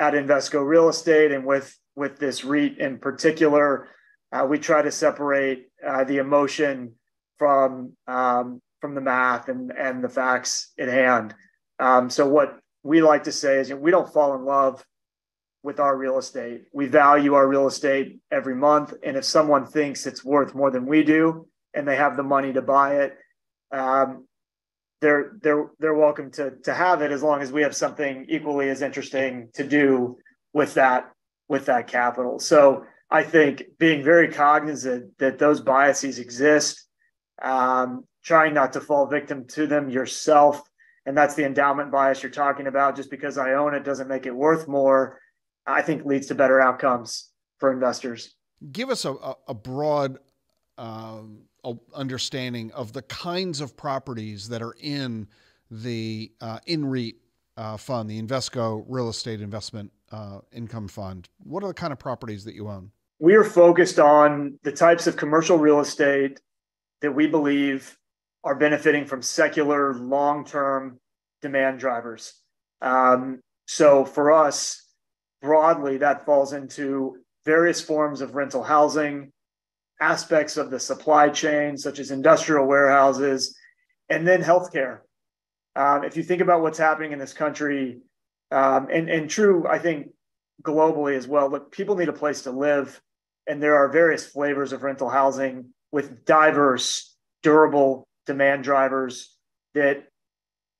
at Invesco Real Estate and with, with this REIT in particular, uh, we try to separate uh, the emotion from um, from the math and, and the facts at hand. Um, so what we like to say is, you know, we don't fall in love with our real estate. We value our real estate every month. And if someone thinks it's worth more than we do and they have the money to buy it, um, they're they're they're welcome to to have it as long as we have something equally as interesting to do with that with that capital. So I think being very cognizant that those biases exist, um, trying not to fall victim to them yourself, and that's the endowment bias you're talking about. Just because I own it doesn't make it worth more, I think leads to better outcomes for investors. Give us a, a broad um, understanding of the kinds of properties that are in the uh, InREIT uh, fund, the Invesco Real Estate Investment uh, Income Fund. What are the kind of properties that you own? We are focused on the types of commercial real estate that we believe are benefiting from secular long-term demand drivers. Um, so for us, broadly, that falls into various forms of rental housing, aspects of the supply chain, such as industrial warehouses, and then healthcare. Um, if you think about what's happening in this country, um, and, and true, I think, globally as well, look, people need a place to live, and there are various flavors of rental housing with diverse, durable demand drivers that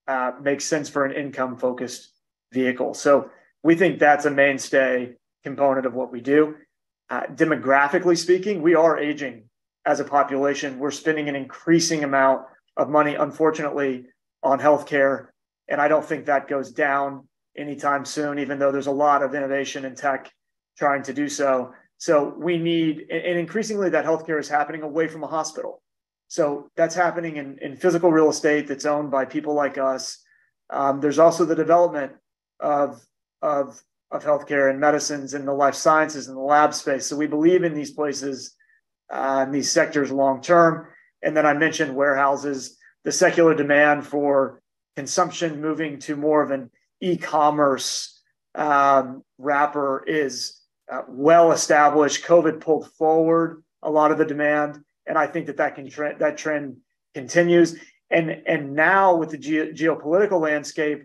uh, make sense for an income-focused vehicle. So we think that's a mainstay component of what we do. Uh, demographically speaking, we are aging as a population. We're spending an increasing amount of money, unfortunately, on healthcare. And I don't think that goes down anytime soon, even though there's a lot of innovation in tech trying to do so. So we need, and increasingly that healthcare is happening away from a hospital. So that's happening in, in physical real estate that's owned by people like us. Um, there's also the development of, of of healthcare and medicines and the life sciences and the lab space. So we believe in these places uh, and these sectors long-term. And then I mentioned warehouses, the secular demand for consumption moving to more of an e-commerce um, wrapper is uh, well-established. COVID pulled forward a lot of the demand. And I think that that, can tre- that trend continues. And, and now with the ge- geopolitical landscape,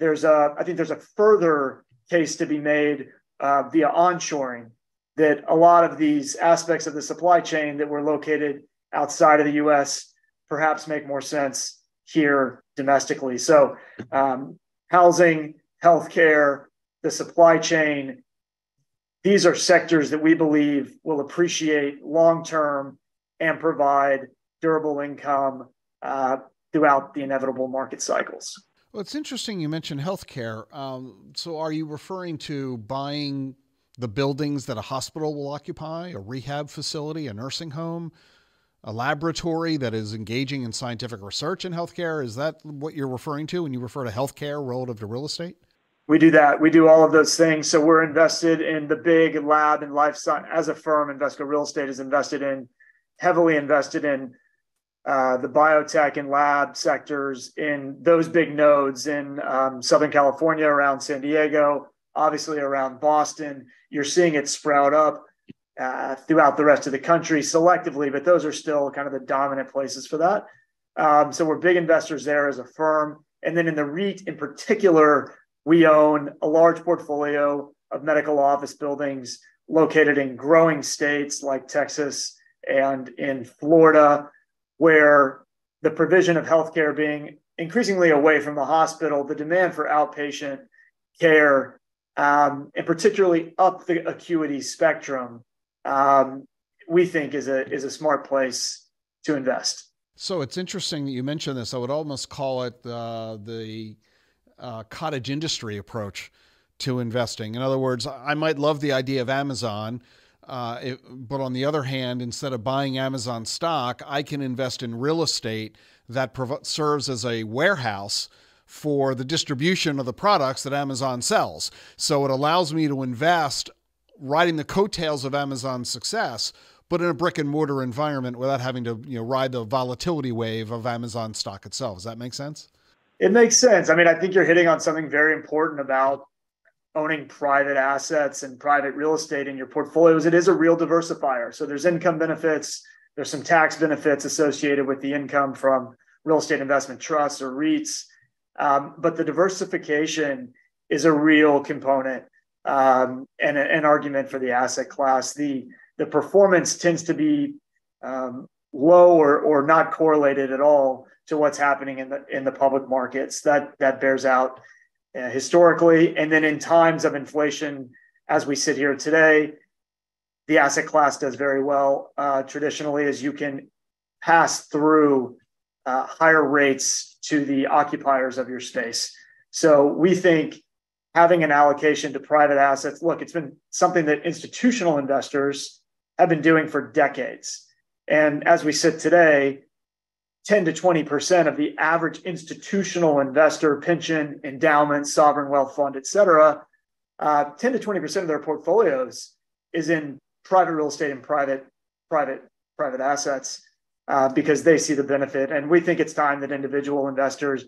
there's a, I think there's a further case to be made uh, via onshoring, that a lot of these aspects of the supply chain that were located outside of the U S perhaps make more sense here domestically. So um, housing, healthcare, the supply chain, these are sectors that we believe will appreciate long-term and provide durable income uh, throughout the inevitable market cycles. Well, it's interesting you mentioned healthcare. Um, so are you referring to buying the buildings that a hospital will occupy, a rehab facility, a nursing home, a laboratory that is engaging in scientific research in healthcare? Is that what you're referring to when you refer to healthcare relative to real estate? We do that. We do all of those things. So we're invested in the big lab and life science. As a firm, Invesco Real Estate is invested in, heavily invested in, Uh, the biotech and lab sectors in those big nodes in um, Southern California, around San Diego, obviously around Boston. You're seeing it sprout up uh, throughout the rest of the country selectively, but those are still kind of the dominant places for that. Um, so we're big investors there as a firm. And then in the REIT in particular, we own a large portfolio of medical office buildings located in growing states like Texas and in Florida, where the provision of healthcare being increasingly away from the hospital, the demand for outpatient care, um, and particularly up the acuity spectrum, um, we think is a is a smart place to invest. So it's interesting that you mentioned this. I would almost call it uh, the uh, cottage industry approach to investing. In other words, I might love the idea of Amazon, Uh, it, but on the other hand, instead of buying Amazon stock, I can invest in real estate that prov- serves as a warehouse for the distribution of the products that Amazon sells. So it allows me to invest riding the coattails of Amazon's success, but in a brick and mortar environment without having to, you know, ride the volatility wave of Amazon stock itself. Does that make sense? It makes sense. I mean, I think you're hitting on something very important about owning private assets and private real estate in your portfolios. It is a real diversifier. So there's income benefits, there's some tax benefits associated with the income from real estate investment trusts or REITs. Um, but the diversification is a real component um, and a, an argument for the asset class. The, the performance tends to be um, low or, or not correlated at all to what's happening in the in the public markets. That that bears out uh, historically. And then in times of inflation, as we sit here today, the asset class does very well uh, traditionally, as you can pass through uh, higher rates to the occupiers of your space. So we think having an allocation to private assets, look, it's been something that institutional investors have been doing for decades. And as we sit today, ten to twenty percent of the average institutional investor, pension, endowment, sovereign wealth fund, et cetera, uh, ten to twenty percent of their portfolios is in private real estate and private, private, private assets uh, because they see the benefit. And we think it's time that individual investors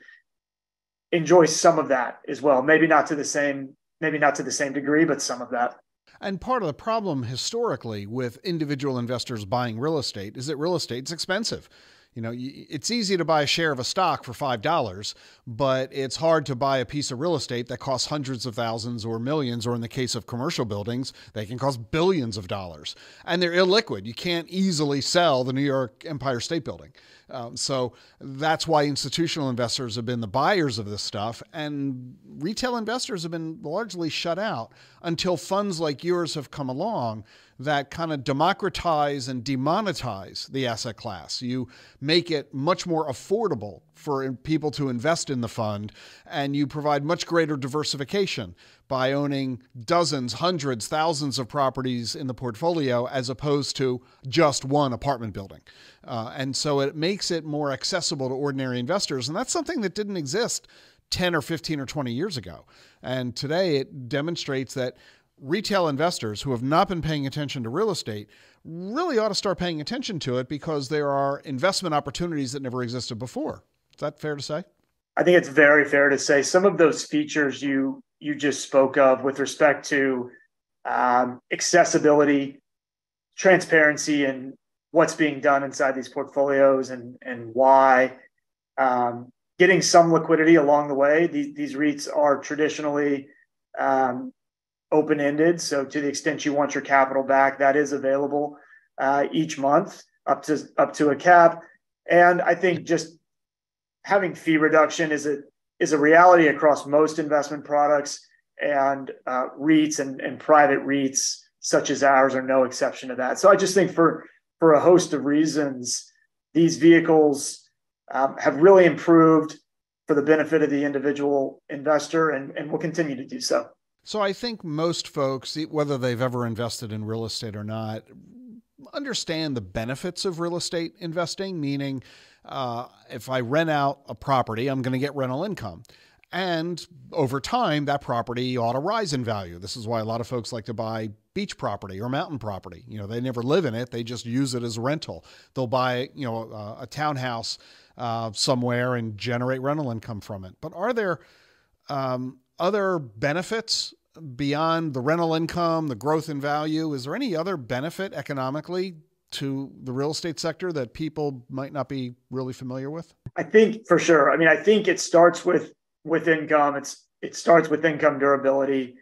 enjoy some of that as well. Maybe not to the same, maybe not to the same degree, but some of that. And part of the problem historically with individual investors buying real estate is that real estate's expensive. You know, it's easy to buy a share of a stock for five dollars, but it's hard to buy a piece of real estate that costs hundreds of thousands or millions, or in the case of commercial buildings, they can cost billions of dollars. And they're illiquid. You can't easily sell the New York Empire State Building. Um, so that's why institutional investors have been the buyers of this stuff, and retail investors have been largely shut out until funds like yours have come along that kind of democratize and demonetize the asset class. You make it much more affordable for people to invest in the fund, and you provide much greater diversification by owning dozens, hundreds, thousands of properties in the portfolio as opposed to just one apartment building. Uh, and so it makes it more accessible to ordinary investors. And that's something that didn't exist ten or fifteen or twenty years ago. And today it demonstrates that retail investors who have not been paying attention to real estate really ought to start paying attention to it, because there are investment opportunities that never existed before. Is that fair to say? I think it's very fair to say. Some of those features you you just spoke of with respect to um, accessibility, transparency, and what's being done inside these portfolios and, and why. Um, getting some liquidity along the way. These, these REITs are traditionally um, open-ended. So to the extent you want your capital back, that is available uh, each month up to up to a cap. And I think just having fee reduction is a, is a reality across most investment products, and uh, REITs and, and private REITs such as ours are no exception to that. So I just think for, for a host of reasons, these vehicles um, have really improved for the benefit of the individual investor, and, and will continue to do so. So I think most folks, whether they've ever invested in real estate or not, understand the benefits of real estate investing, meaning uh, if I rent out a property, I'm going to get rental income. And over time, that property ought to rise in value. This is why a lot of folks like to buy beach property or mountain property. You know, they never live in it. They just use it as rental. They'll buy, you know, a, a townhouse uh, somewhere and generate rental income from it. But are there um, other benefits beyond the rental income, the growth in value? Is there any other benefit economically to the real estate sector that people might not be really familiar with? I think for sure. I mean, I think it starts with with income. It's it starts with income durability.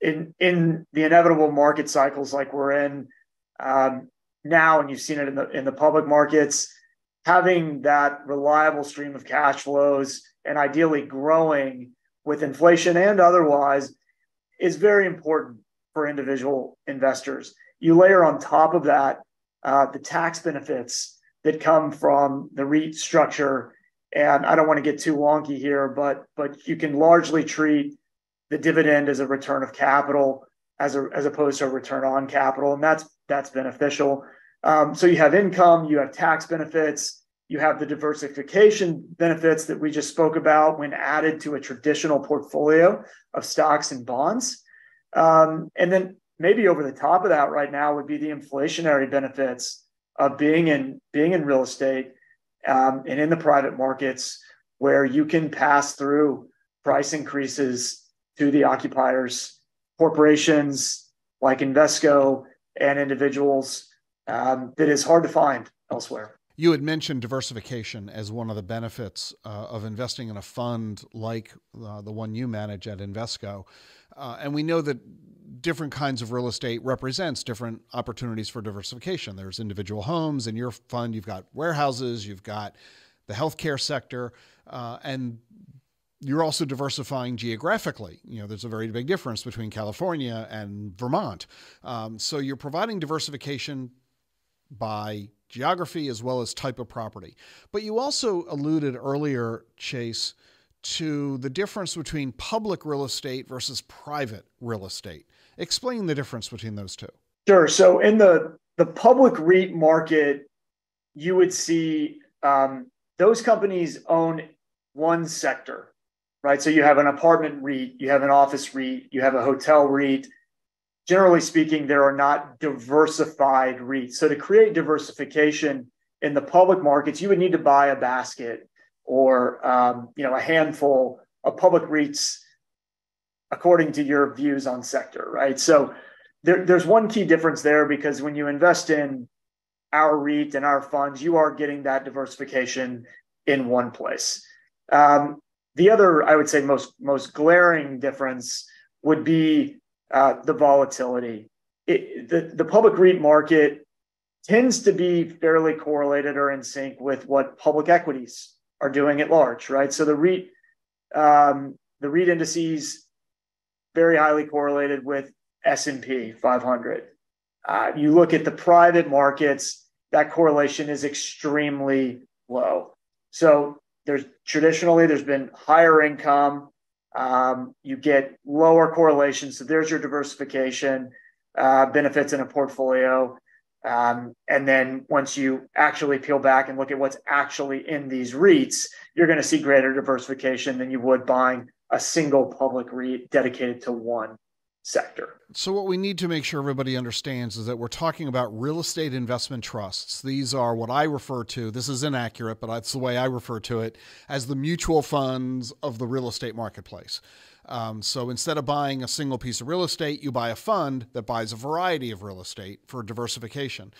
In in the inevitable market cycles like we're in um, now, and you've seen it in the in the public markets, having that reliable stream of cash flows and ideally growing with inflation and otherwise is very important for individual investors. You layer on top of that uh, the tax benefits that come from the REIT structure. And I don't want to get too wonky here, but, but you can largely treat the dividend as a return of capital as, a, as opposed to a return on capital. And that's, that's beneficial. Um, so you have income, you have tax benefits, you have the diversification benefits that we just spoke about when added to a traditional portfolio of stocks and bonds. Um, and then maybe over the top of that right now would be the inflationary benefits of being in, being in real estate um, and in the private markets, where you can pass through price increases to the occupiers, corporations like Invesco, and individuals um, that is hard to find elsewhere. You had mentioned diversification as one of the benefits uh, of investing in a fund like uh, the one you manage at Invesco. Uh, and we know that different kinds of real estate represents different opportunities for diversification. There's individual homes. In your fund, you've got warehouses, you've got the healthcare sector, uh, and you're also diversifying geographically. You know, there's a very big difference between California and Vermont. Um, so you're providing diversification by geography as well as type of property. But you also alluded earlier, Chase, to the difference between public real estate versus private real estate. Explain the difference between those two. Sure. So in the, the public REIT market, you would see um, those companies own one sector, right? So you have an apartment REIT, you have an office REIT, you have a hotel REIT. Generally speaking, there are not diversified REITs. So to create diversification in the public markets, you would need to buy a basket or um, you know, a handful of public REITs according to your views on sector, right? So there, there's one key difference there, because when you invest in our REIT and our funds, you are getting that diversification in one place. Um, the other, I would say, most, most glaring difference would be uh, the volatility. It, the, the public REIT market tends to be fairly correlated or in sync with what public equities are doing at large, right? So the REIT, um, the REIT indices very highly correlated with S and P five hundred. Uh, you look at the private markets, that correlation is extremely low. So there's traditionally there's been higher income, um, you get lower correlation. So there's your diversification uh, benefits in a portfolio. Um, and then once you actually peel back and look at what's actually in these REITs, you're going to see greater diversification than you would buying a single public REIT dedicated to one sector. So what we need to make sure everybody understands is that we're talking about real estate investment trusts. These are what I refer to, this is inaccurate, but that's the way I refer to it, as the mutual funds of the real estate marketplace. Um, so instead of buying a single piece of real estate, you buy a fund that buys a variety of real estate for diversification.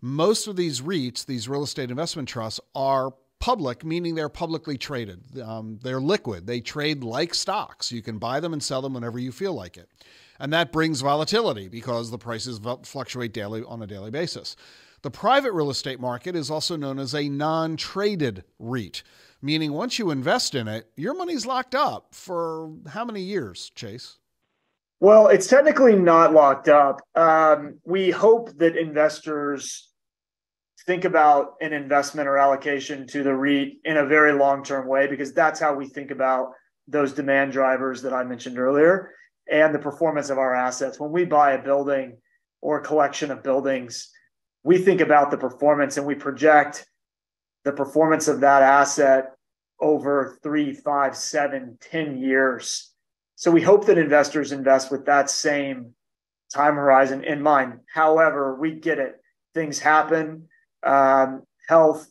Most of these REITs, these real estate investment trusts, are public, meaning they're publicly traded. Um, they're liquid. They trade like stocks. You can buy them and sell them whenever you feel like it. And that brings volatility because the prices fluctuate daily on a daily basis. The private real estate market is also known as a non-traded REIT, meaning once you invest in it, your money's locked up for how many years, Chase? Well, it's technically not locked up. Um, we hope that investors think about an investment or allocation to the REIT in a very long-term way, because that's how we think about those demand drivers that I mentioned earlier and the performance of our assets. When we buy a building or a collection of buildings, we think about the performance and we project the performance of that asset over three, five, seven, ten years. So we hope that investors invest with that same time horizon in mind. However, we get it. Things happen, um, health,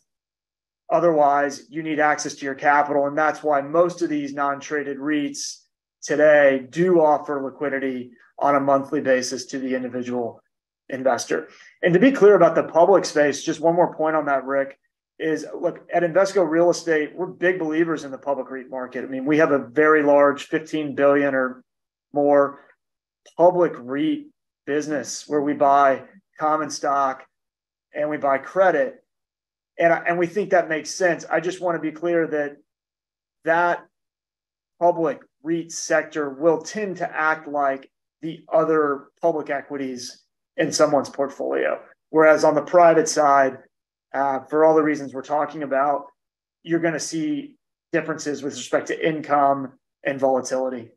otherwise you need access to your capital. And that's why most of these non-traded REITs today do offer liquidity on a monthly basis to the individual investor. And to be clear about the public space, just one more point on that, Ric, is look, at Invesco Real Estate, we're big believers in the public REIT market. I mean, we have a very large fifteen billion dollars or more public REIT business where we buy common stock and we buy credit. And, and we think that makes sense. I just want to be clear that that public REIT sector will tend to act like the other public equities in someone's portfolio. Whereas on the private side, Uh, for all the reasons we're talking about, you're going to see differences with respect to income and volatility.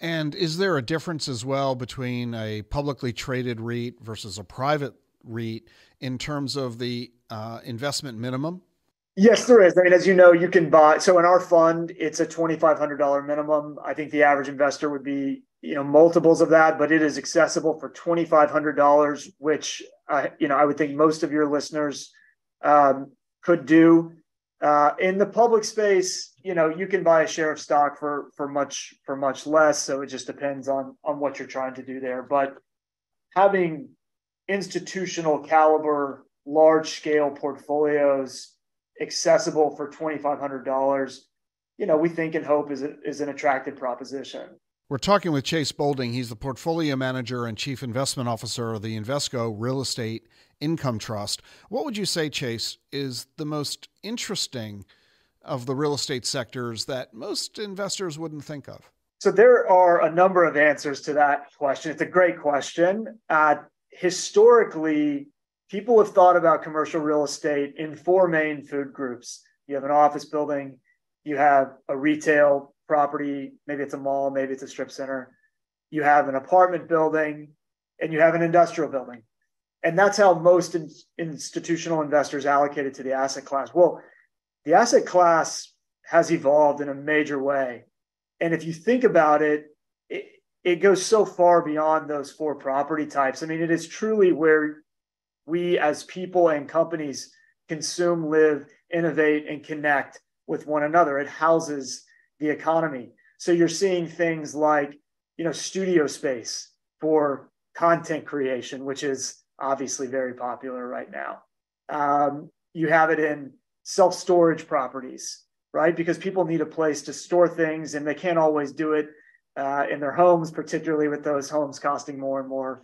And is there a difference as well between a publicly traded REIT versus a private REIT in terms of the uh, investment minimum? Yes, there is. I mean, as you know, you can buy. So in our fund, it's a twenty-five hundred dollar minimum. I think the average investor would be, you know, multiples of that, but it is accessible for twenty-five hundred dollars, which, uh, you know, I would think most of your listeners Um, could do. Uh, in the public space, you know, you can buy a share of stock for for much for much less. So it just depends on on what you're trying to do there. But having institutional caliber, large scale portfolios accessible for twenty-five hundred dollars, you know, we think and hope is a, is an attractive proposition. We're talking with Chase Bolding. He's the portfolio manager and chief investment officer of the Invesco Real Estate Income Trust. What would you say, Chase, is the most interesting of the real estate sectors that most investors wouldn't think of? So there are a number of answers to that question. It's a great question. Uh, historically, people have thought about commercial real estate in four main food groups. You have an office building, you have a retail property, maybe it's a mall, maybe it's a strip center, you have an apartment building, and you have an industrial building. And that's how most in, institutional investors allocated to the asset class. Well, the asset class has evolved in a major way. And if you think about it, it, it goes so far beyond those four property types. I mean, it is truly where we as people and companies consume, live, innovate, and connect with one another. It houses the economy. So you're seeing things like, you know, studio space for content creation, which is obviously very popular right now. Um, you have it in self-storage properties, right? Because people need a place to store things and they can't always do it uh, in their homes, particularly with those homes costing more and more,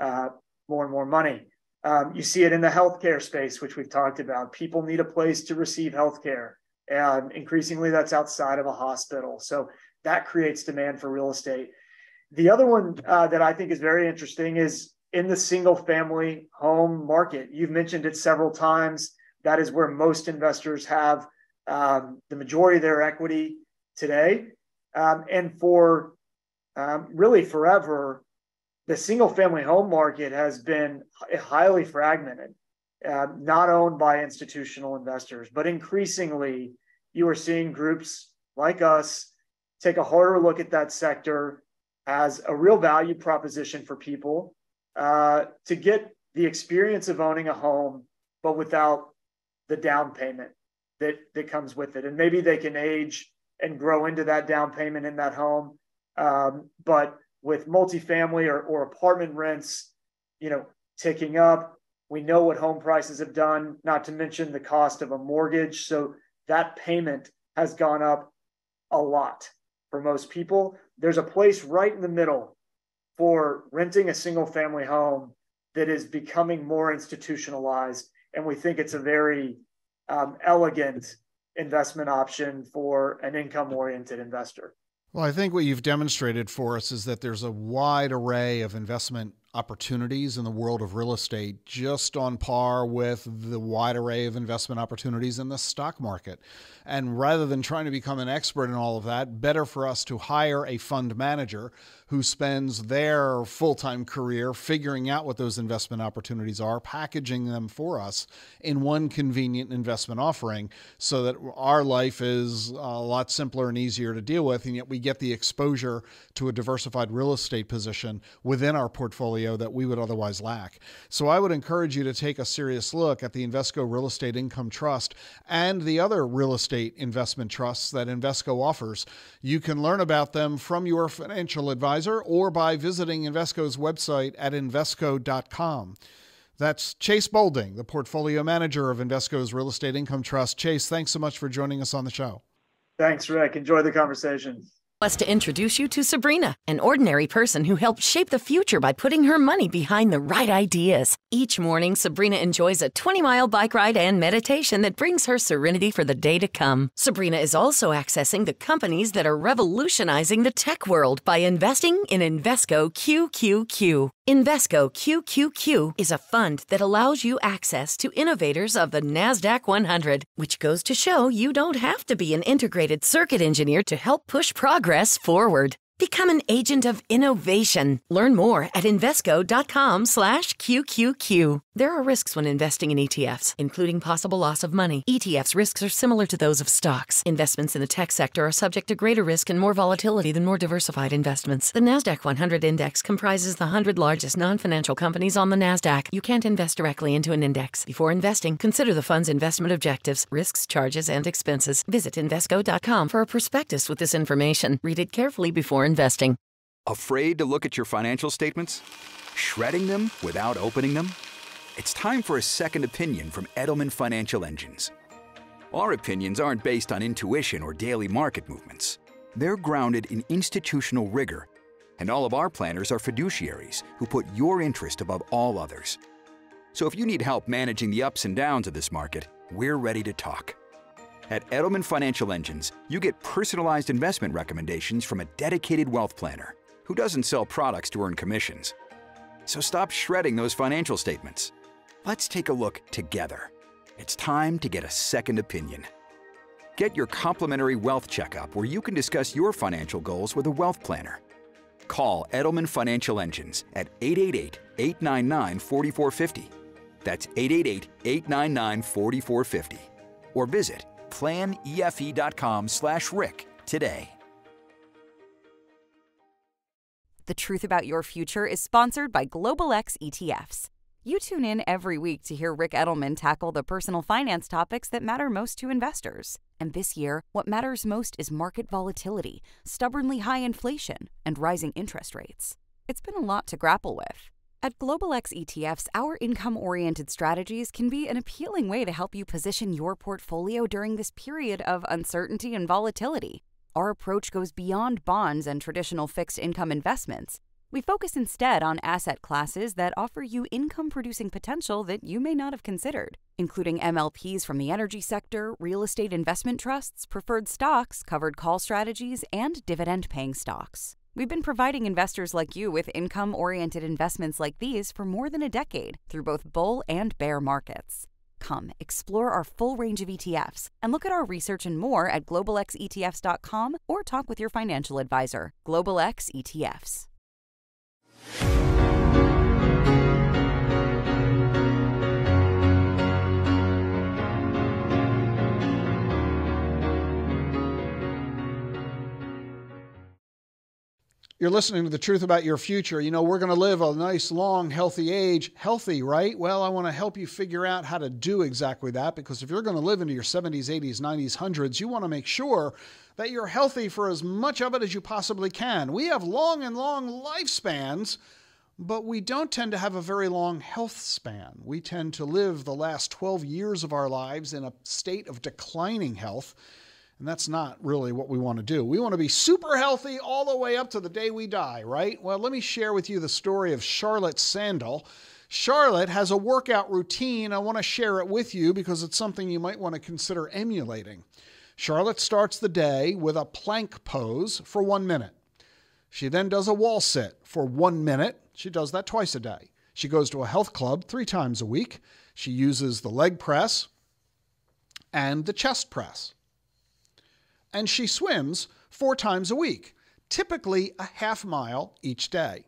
uh, more and more money. Um, you see it in the healthcare space, which we've talked about. People need a place to receive healthcare. And increasingly that's outside of a hospital. So that creates demand for real estate. The other one uh, that I think is very interesting is in the single family home market. You've mentioned it several times. That is where most investors have um, the majority of their equity today. Um, and for um, really forever, the single family home market has been highly fragmented, uh, not owned by institutional investors. But increasingly, you are seeing groups like us take a harder look at that sector as a real value proposition for people uh, to get the experience of owning a home, but without the down payment that, that comes with it. And maybe they can age and grow into that down payment in that home. Um, but with multifamily or, or apartment rents, you know, ticking up, we know what home prices have done, not to mention the cost of a mortgage. So that payment has gone up a lot for most people. There's a place right in the middle for renting a single family home that is becoming more institutionalized. And we think it's a very um, elegant investment option for an income-oriented investor. Well, I think what you've demonstrated for us is that there's a wide array of investment opportunities in the world of real estate, just on par with the wide array of investment opportunities in the stock market. And rather than trying to become an expert in all of that, better for us to hire a fund manager who spends their full-time career figuring out what those investment opportunities are, packaging them for us in one convenient investment offering so that our life is a lot simpler and easier to deal with, and yet we get the exposure to a diversified real estate position within our portfolio that we would otherwise lack. So I would encourage you to take a serious look at the Invesco Real Estate Income Trust and the other real estate investment trusts that Invesco offers. You can learn about them from your financial advisor or by visiting Invesco's website at Invesco dot com. That's Chase Bolding, the portfolio manager of Invesco's Real Estate Income Trust. Chase, thanks so much for joining us on the show. Thanks, Rick. Enjoy the conversation. Us to introduce you to Sabrina, an ordinary person who helped shape the future by putting her money behind the right ideas. Each morning, Sabrina enjoys a twenty mile bike ride and meditation that brings her serenity for the day to come. Sabrina is also accessing the companies that are revolutionizing the tech world by investing in Invesco Q Q Q. Invesco Q Q Q is a fund that allows you access to innovators of the NASDAQ one hundred, which goes to show you don't have to be an integrated circuit engineer to help push progress forward. Become an agent of innovation. Learn more at Invesco dot com slash Q Q Q. There are risks when investing in E T Fs, including possible loss of money. E T Fs' risks are similar to those of stocks. Investments in the tech sector are subject to greater risk and more volatility than more diversified investments. The NASDAQ one hundred index comprises the one hundred largest non-financial companies on the NASDAQ. You can't invest directly into an index. Before investing, consider the fund's investment objectives, risks, charges, and expenses. Visit Invesco dot com for a prospectus with this information. Read it carefully before investing. investing. Afraid to look at your financial statements? Shredding them without opening them? It's time for a second opinion from Edelman Financial Engines. Our opinions aren't based on intuition or daily market movements. They're grounded in institutional rigor, and all of our planners are fiduciaries who put your interest above all others. So if you need help managing the ups and downs of this market, we're ready to talk. At Edelman Financial Engines, you get personalized investment recommendations from a dedicated wealth planner who doesn't sell products to earn commissions. So stop shredding those financial statements. Let's take a look together. It's time to get a second opinion. Get your complimentary wealth checkup where you can discuss your financial goals with a wealth planner. Call Edelman Financial Engines at eight eight eight, eight nine nine, four four five zero. That's eight eight eight, eight nine nine, four four five zero. Or visit plan E F E dot com slash Ric today. The Truth About Your Future is sponsored by Global X E T Fs. You tune in every week to hear Ric Edelman tackle the personal finance topics that matter most to investors. And this year, what matters most is market volatility, stubbornly high inflation, and rising interest rates. It's been a lot to grapple with. At Global X E T Fs, our income-oriented strategies can be an appealing way to help you position your portfolio during this period of uncertainty and volatility. Our approach goes beyond bonds and traditional fixed income investments. We focus instead on asset classes that offer you income-producing potential that you may not have considered, including M L Ps from the energy sector, real estate investment trusts, preferred stocks, covered call strategies, and dividend-paying stocks. We've been providing investors like you with income-oriented investments like these for more than a decade through both bull and bear markets. Come explore our full range of E T Fs and look at our research and more at global x E T Fs dot com or talk with your financial advisor. Global X E T Fs. You're listening to The Truth About Your Future. You know, we're going to live a nice, long, healthy age. Healthy, right? Well, I want to help you figure out how to do exactly that, because if you're going to live into your seventies, eighties, nineties, hundreds, you want to make sure that you're healthy for as much of it as you possibly can. We have long and long lifespans, but we don't tend to have a very long health span. We tend to live the last twelve years of our lives in a state of declining health. And that's not really what we want to do. We want to be super healthy all the way up to the day we die, right? Well, let me share with you the story of Charlotte Sandel. Charlotte has a workout routine. I want to share it with you because it's something you might want to consider emulating. Charlotte starts the day with a plank pose for one minute. She then does a wall sit for one minute. She does that twice a day. She goes to a health club three times a week. She uses the leg press and the chest press. And she swims four times a week, typically a half mile each day.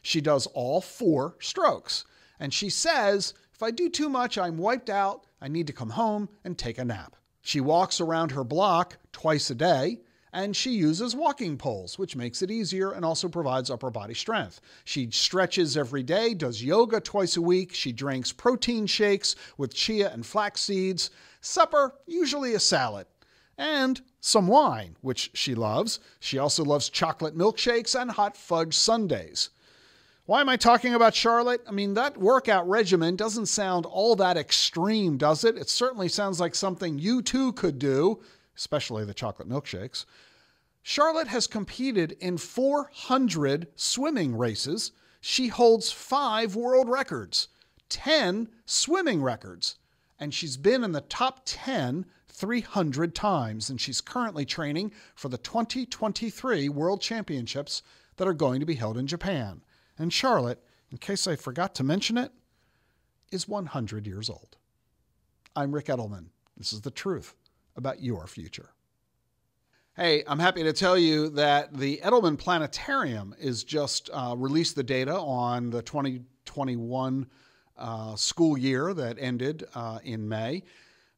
She does all four strokes. And she says, if I do too much, I'm wiped out. I need to come home and take a nap. She walks around her block twice a day, and she uses walking poles, which makes it easier and also provides upper body strength. She stretches every day, does yoga twice a week. She drinks protein shakes with chia and flax seeds. Supper, usually a salad. And some wine, which she loves. She also loves chocolate milkshakes and hot fudge sundaes. Why am I talking about Charlotte? I mean, that workout regimen doesn't sound all that extreme, does it? It certainly sounds like something you too could do, especially the chocolate milkshakes. Charlotte has competed in four hundred swimming races. She holds five world records, ten swimming records, and she's been in the top ten three hundred times, and she's currently training for the twenty twenty-three World Championships that are going to be held in Japan. And Charlotte, in case I forgot to mention it, is one hundred years old. I'm Ric Edelman. This is The Truth About Your Future. Hey, I'm happy to tell you that the Edelman Planetarium is just uh, released the data on the twenty twenty-one uh, school year that ended uh, in May.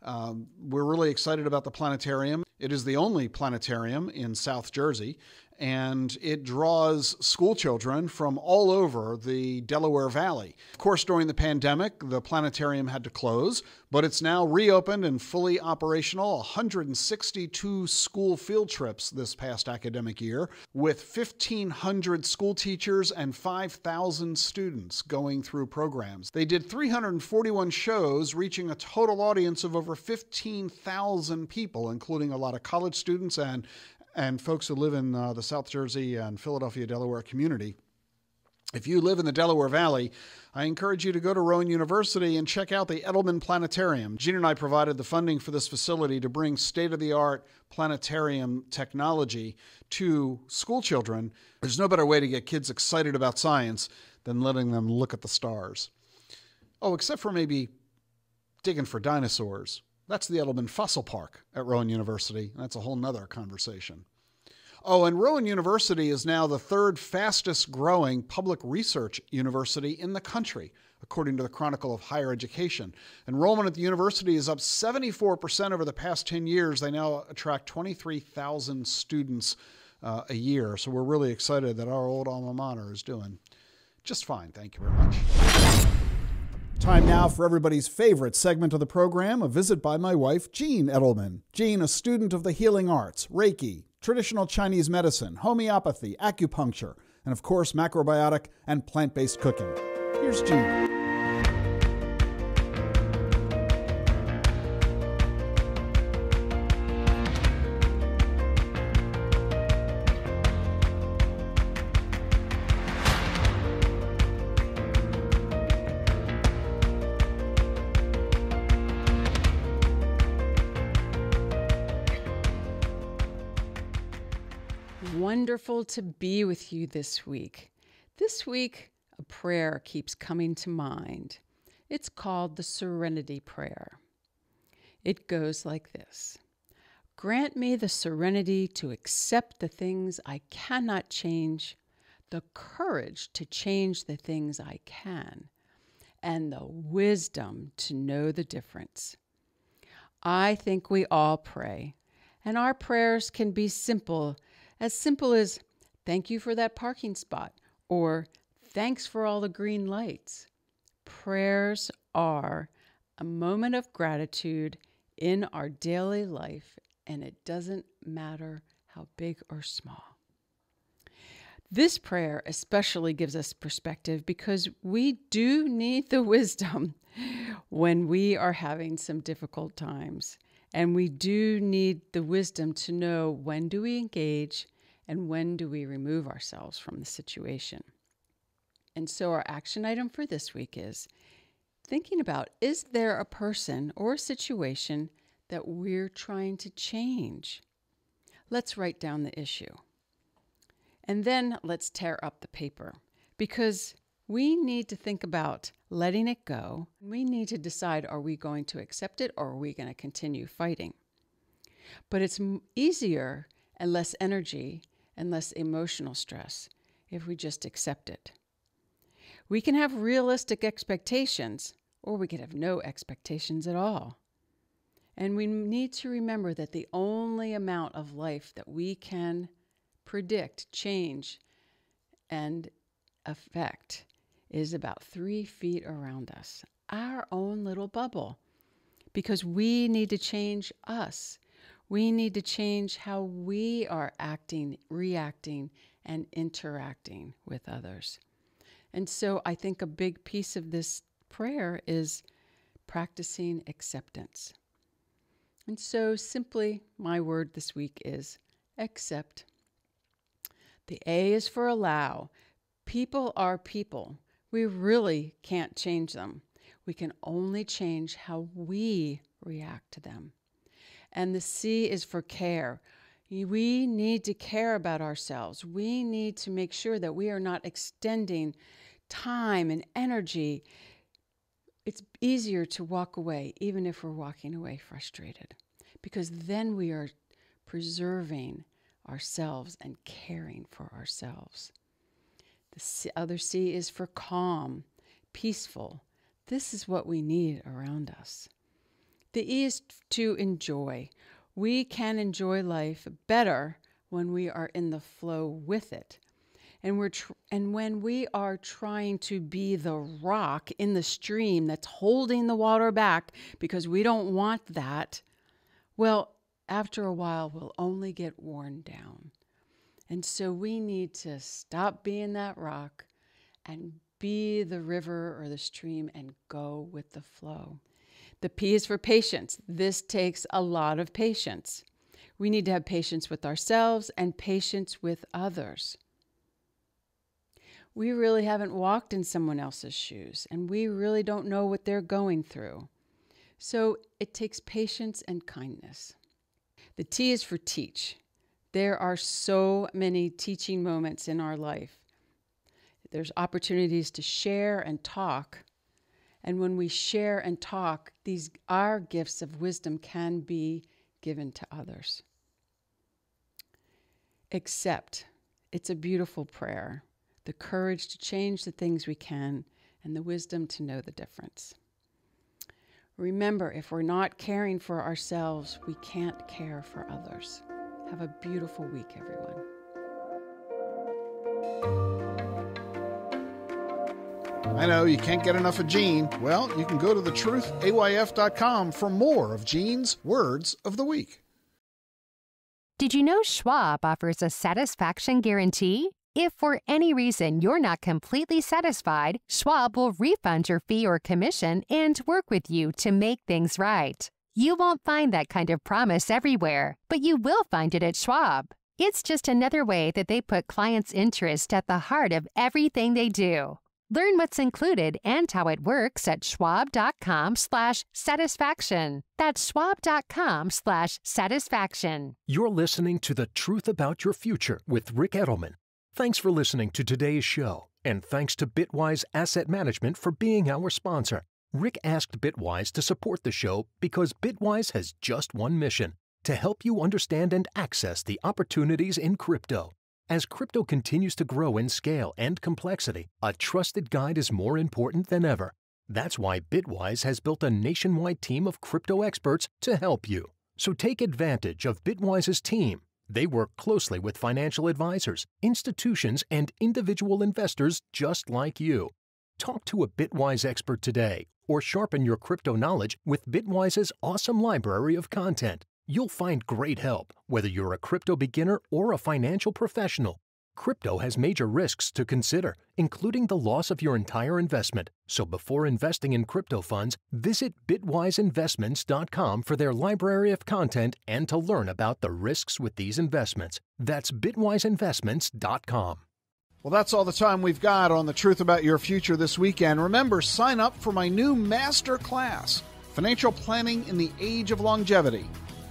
Um, we're really excited about the planetarium. It is the only planetarium in South Jersey, and it draws school children from all over the Delaware Valley. Of course, during the pandemic, the planetarium had to close, but it's now reopened and fully operational. one hundred sixty-two school field trips this past academic year, with fifteen hundred school teachers and five thousand students going through programs. They did three hundred forty-one shows, reaching a total audience of over fifteen thousand people, including a lot of college students and and folks who live in uh, the South Jersey and Philadelphia, Delaware community. If you live in the Delaware Valley, I encourage you to go to Rowan University and check out the Edelman Planetarium. Jean and I provided the funding for this facility to bring state-of-the-art planetarium technology to school children. There's no better way to get kids excited about science than letting them look at the stars. Oh, except for maybe digging for dinosaurs. That's the Edelman Fossil Park at Rowan University. That's a whole nother conversation. Oh, and Rowan University is now the third fastest growing public research university in the country, according to the Chronicle of Higher Education. Enrollment at the university is up seventy-four percent over the past ten years. They now attract twenty-three thousand students uh, a year. So we're really excited that our old alma mater is doing just fine. Thank you very much. Time now for everybody's favorite segment of the program, a visit by my wife, Jean Edelman. Jean, a student of the healing arts, Reiki, traditional Chinese medicine, homeopathy, acupuncture, and of course, macrobiotic and plant-based cooking. Here's Jean. Wonderful to be with you this week. This week, a prayer keeps coming to mind. It's called the Serenity Prayer. It goes like this. Grant me the serenity to accept the things I cannot change, the courage to change the things I can, and the wisdom to know the difference. I think we all pray, and our prayers can be simple. As simple as, thank you for that parking spot, or thanks for all the green lights. Prayers are a moment of gratitude in our daily life, and it doesn't matter how big or small. This prayer especially gives us perspective because we do need the wisdom when we are having some difficult times. And we do need the wisdom to know when do we engage and when do we remove ourselves from the situation. And so our action item for this week is thinking about, is there a person or a situation that we're trying to change? Let's write down the issue. And then let's tear up the paper because we need to think about letting it go. We need to decide, are we going to accept it or are we going to continue fighting? But it's easier and less energy and less emotional stress if we just accept it. We can have realistic expectations or we could have no expectations at all. And we need to remember that the only amount of life that we can predict, change, and affect is about three feet around us, our own little bubble, because we need to change us. We need to change how we are acting, reacting, and interacting with others. And so I think a big piece of this prayer is practicing acceptance. And so simply, my word this week is accept. The A is for allow. People are people. We really can't change them. We can only change how we react to them. And the C is for care. We need to care about ourselves. We need to make sure that we are not extending time and energy. It's easier to walk away, even if we're walking away frustrated, because then we are preserving ourselves and caring for ourselves. The other C is for calm, peaceful. This is what we need around us. The E is to enjoy. We can enjoy life better when we are in the flow with it. And, we're tr and when we are trying to be the rock in the stream that's holding the water back because we don't want that, well, after a while, we'll only get worn down. And so we need to stop being that rock and be the river or the stream and go with the flow. The P is for patience. This takes a lot of patience. We need to have patience with ourselves and patience with others. we really haven't walked in someone else's shoes, and we really don't know what they're going through. So it takes patience and kindness. The T is for teach. There are so many teaching moments in our life. There's opportunities to share and talk. And when we share and talk, these our gifts of wisdom can be given to others. Accept. It's a beautiful prayer. The courage to change the things we can and the wisdom to know the difference. Remember, if we're not caring for ourselves, we can't care for others. Have a beautiful week, everyone. I know you can't get enough of Jean. Well, you can go to the truth A Y F dot com for more of Jean's Words of the Week. Did you know Schwab offers a satisfaction guarantee? If for any reason you're not completely satisfied, Schwab will refund your fee or commission and work with you to make things right. You won't find that kind of promise everywhere, but you will find it at Schwab. It's just another way that they put clients' interest at the heart of everything they do. Learn what's included and how it works at schwab dot com slash satisfaction. That's schwab dot com slash satisfaction. You're listening to The Truth About Your Future with Ric Edelman. Thanks for listening to today's show, and thanks to Bitwise Asset Management for being our sponsor. Ric asked Bitwise to support the show because Bitwise has just one mission: to help you understand and access the opportunities in crypto. As crypto continues to grow in scale and complexity, a trusted guide is more important than ever. That's why Bitwise has built a nationwide team of crypto experts to help you. So take advantage of Bitwise's team. They work closely with financial advisors, institutions, and individual investors just like you. Talk to a Bitwise expert today, or sharpen your crypto knowledge with Bitwise's awesome library of content. You'll find great help, whether you're a crypto beginner or a financial professional. Crypto has major risks to consider, including the loss of your entire investment. So before investing in crypto funds, visit bitwise investments dot com for their library of content and to learn about the risks with these investments. That's bitwise investments dot com. Well, that's all the time we've got on The Truth About Your Future this weekend. Remember, sign up for my new master class, Financial Planning in the Age of Longevity.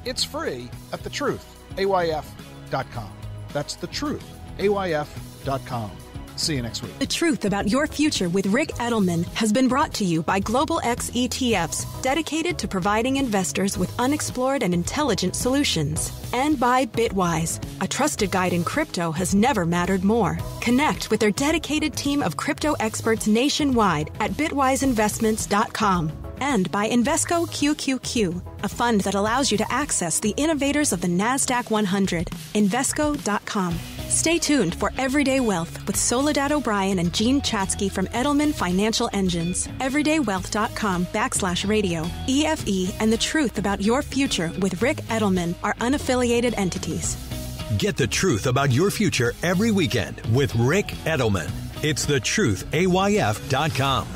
It's free at the truth A Y F dot com. That's the truth A Y F dot com. See you next week. The Truth About Your Future with Ric Edelman has been brought to you by Global X E T Fs, dedicated to providing investors with unexplored and intelligent solutions. And by Bitwise, a trusted guide in crypto has never mattered more. Connect with their dedicated team of crypto experts nationwide at bitwise investments dot com. And by Invesco Q Q Q, a fund that allows you to access the innovators of the NASDAQ one hundred, Invesco dot com. Stay tuned for Everyday Wealth with Soledad O'Brien and Gene Chatsky from Edelman Financial Engines. everyday wealth dot com backslash radio, E F E, and The Truth About Your Future with Ric Edelman are unaffiliated entities. Get the truth about your future every weekend with Ric Edelman. It's the truth A Y F dot com.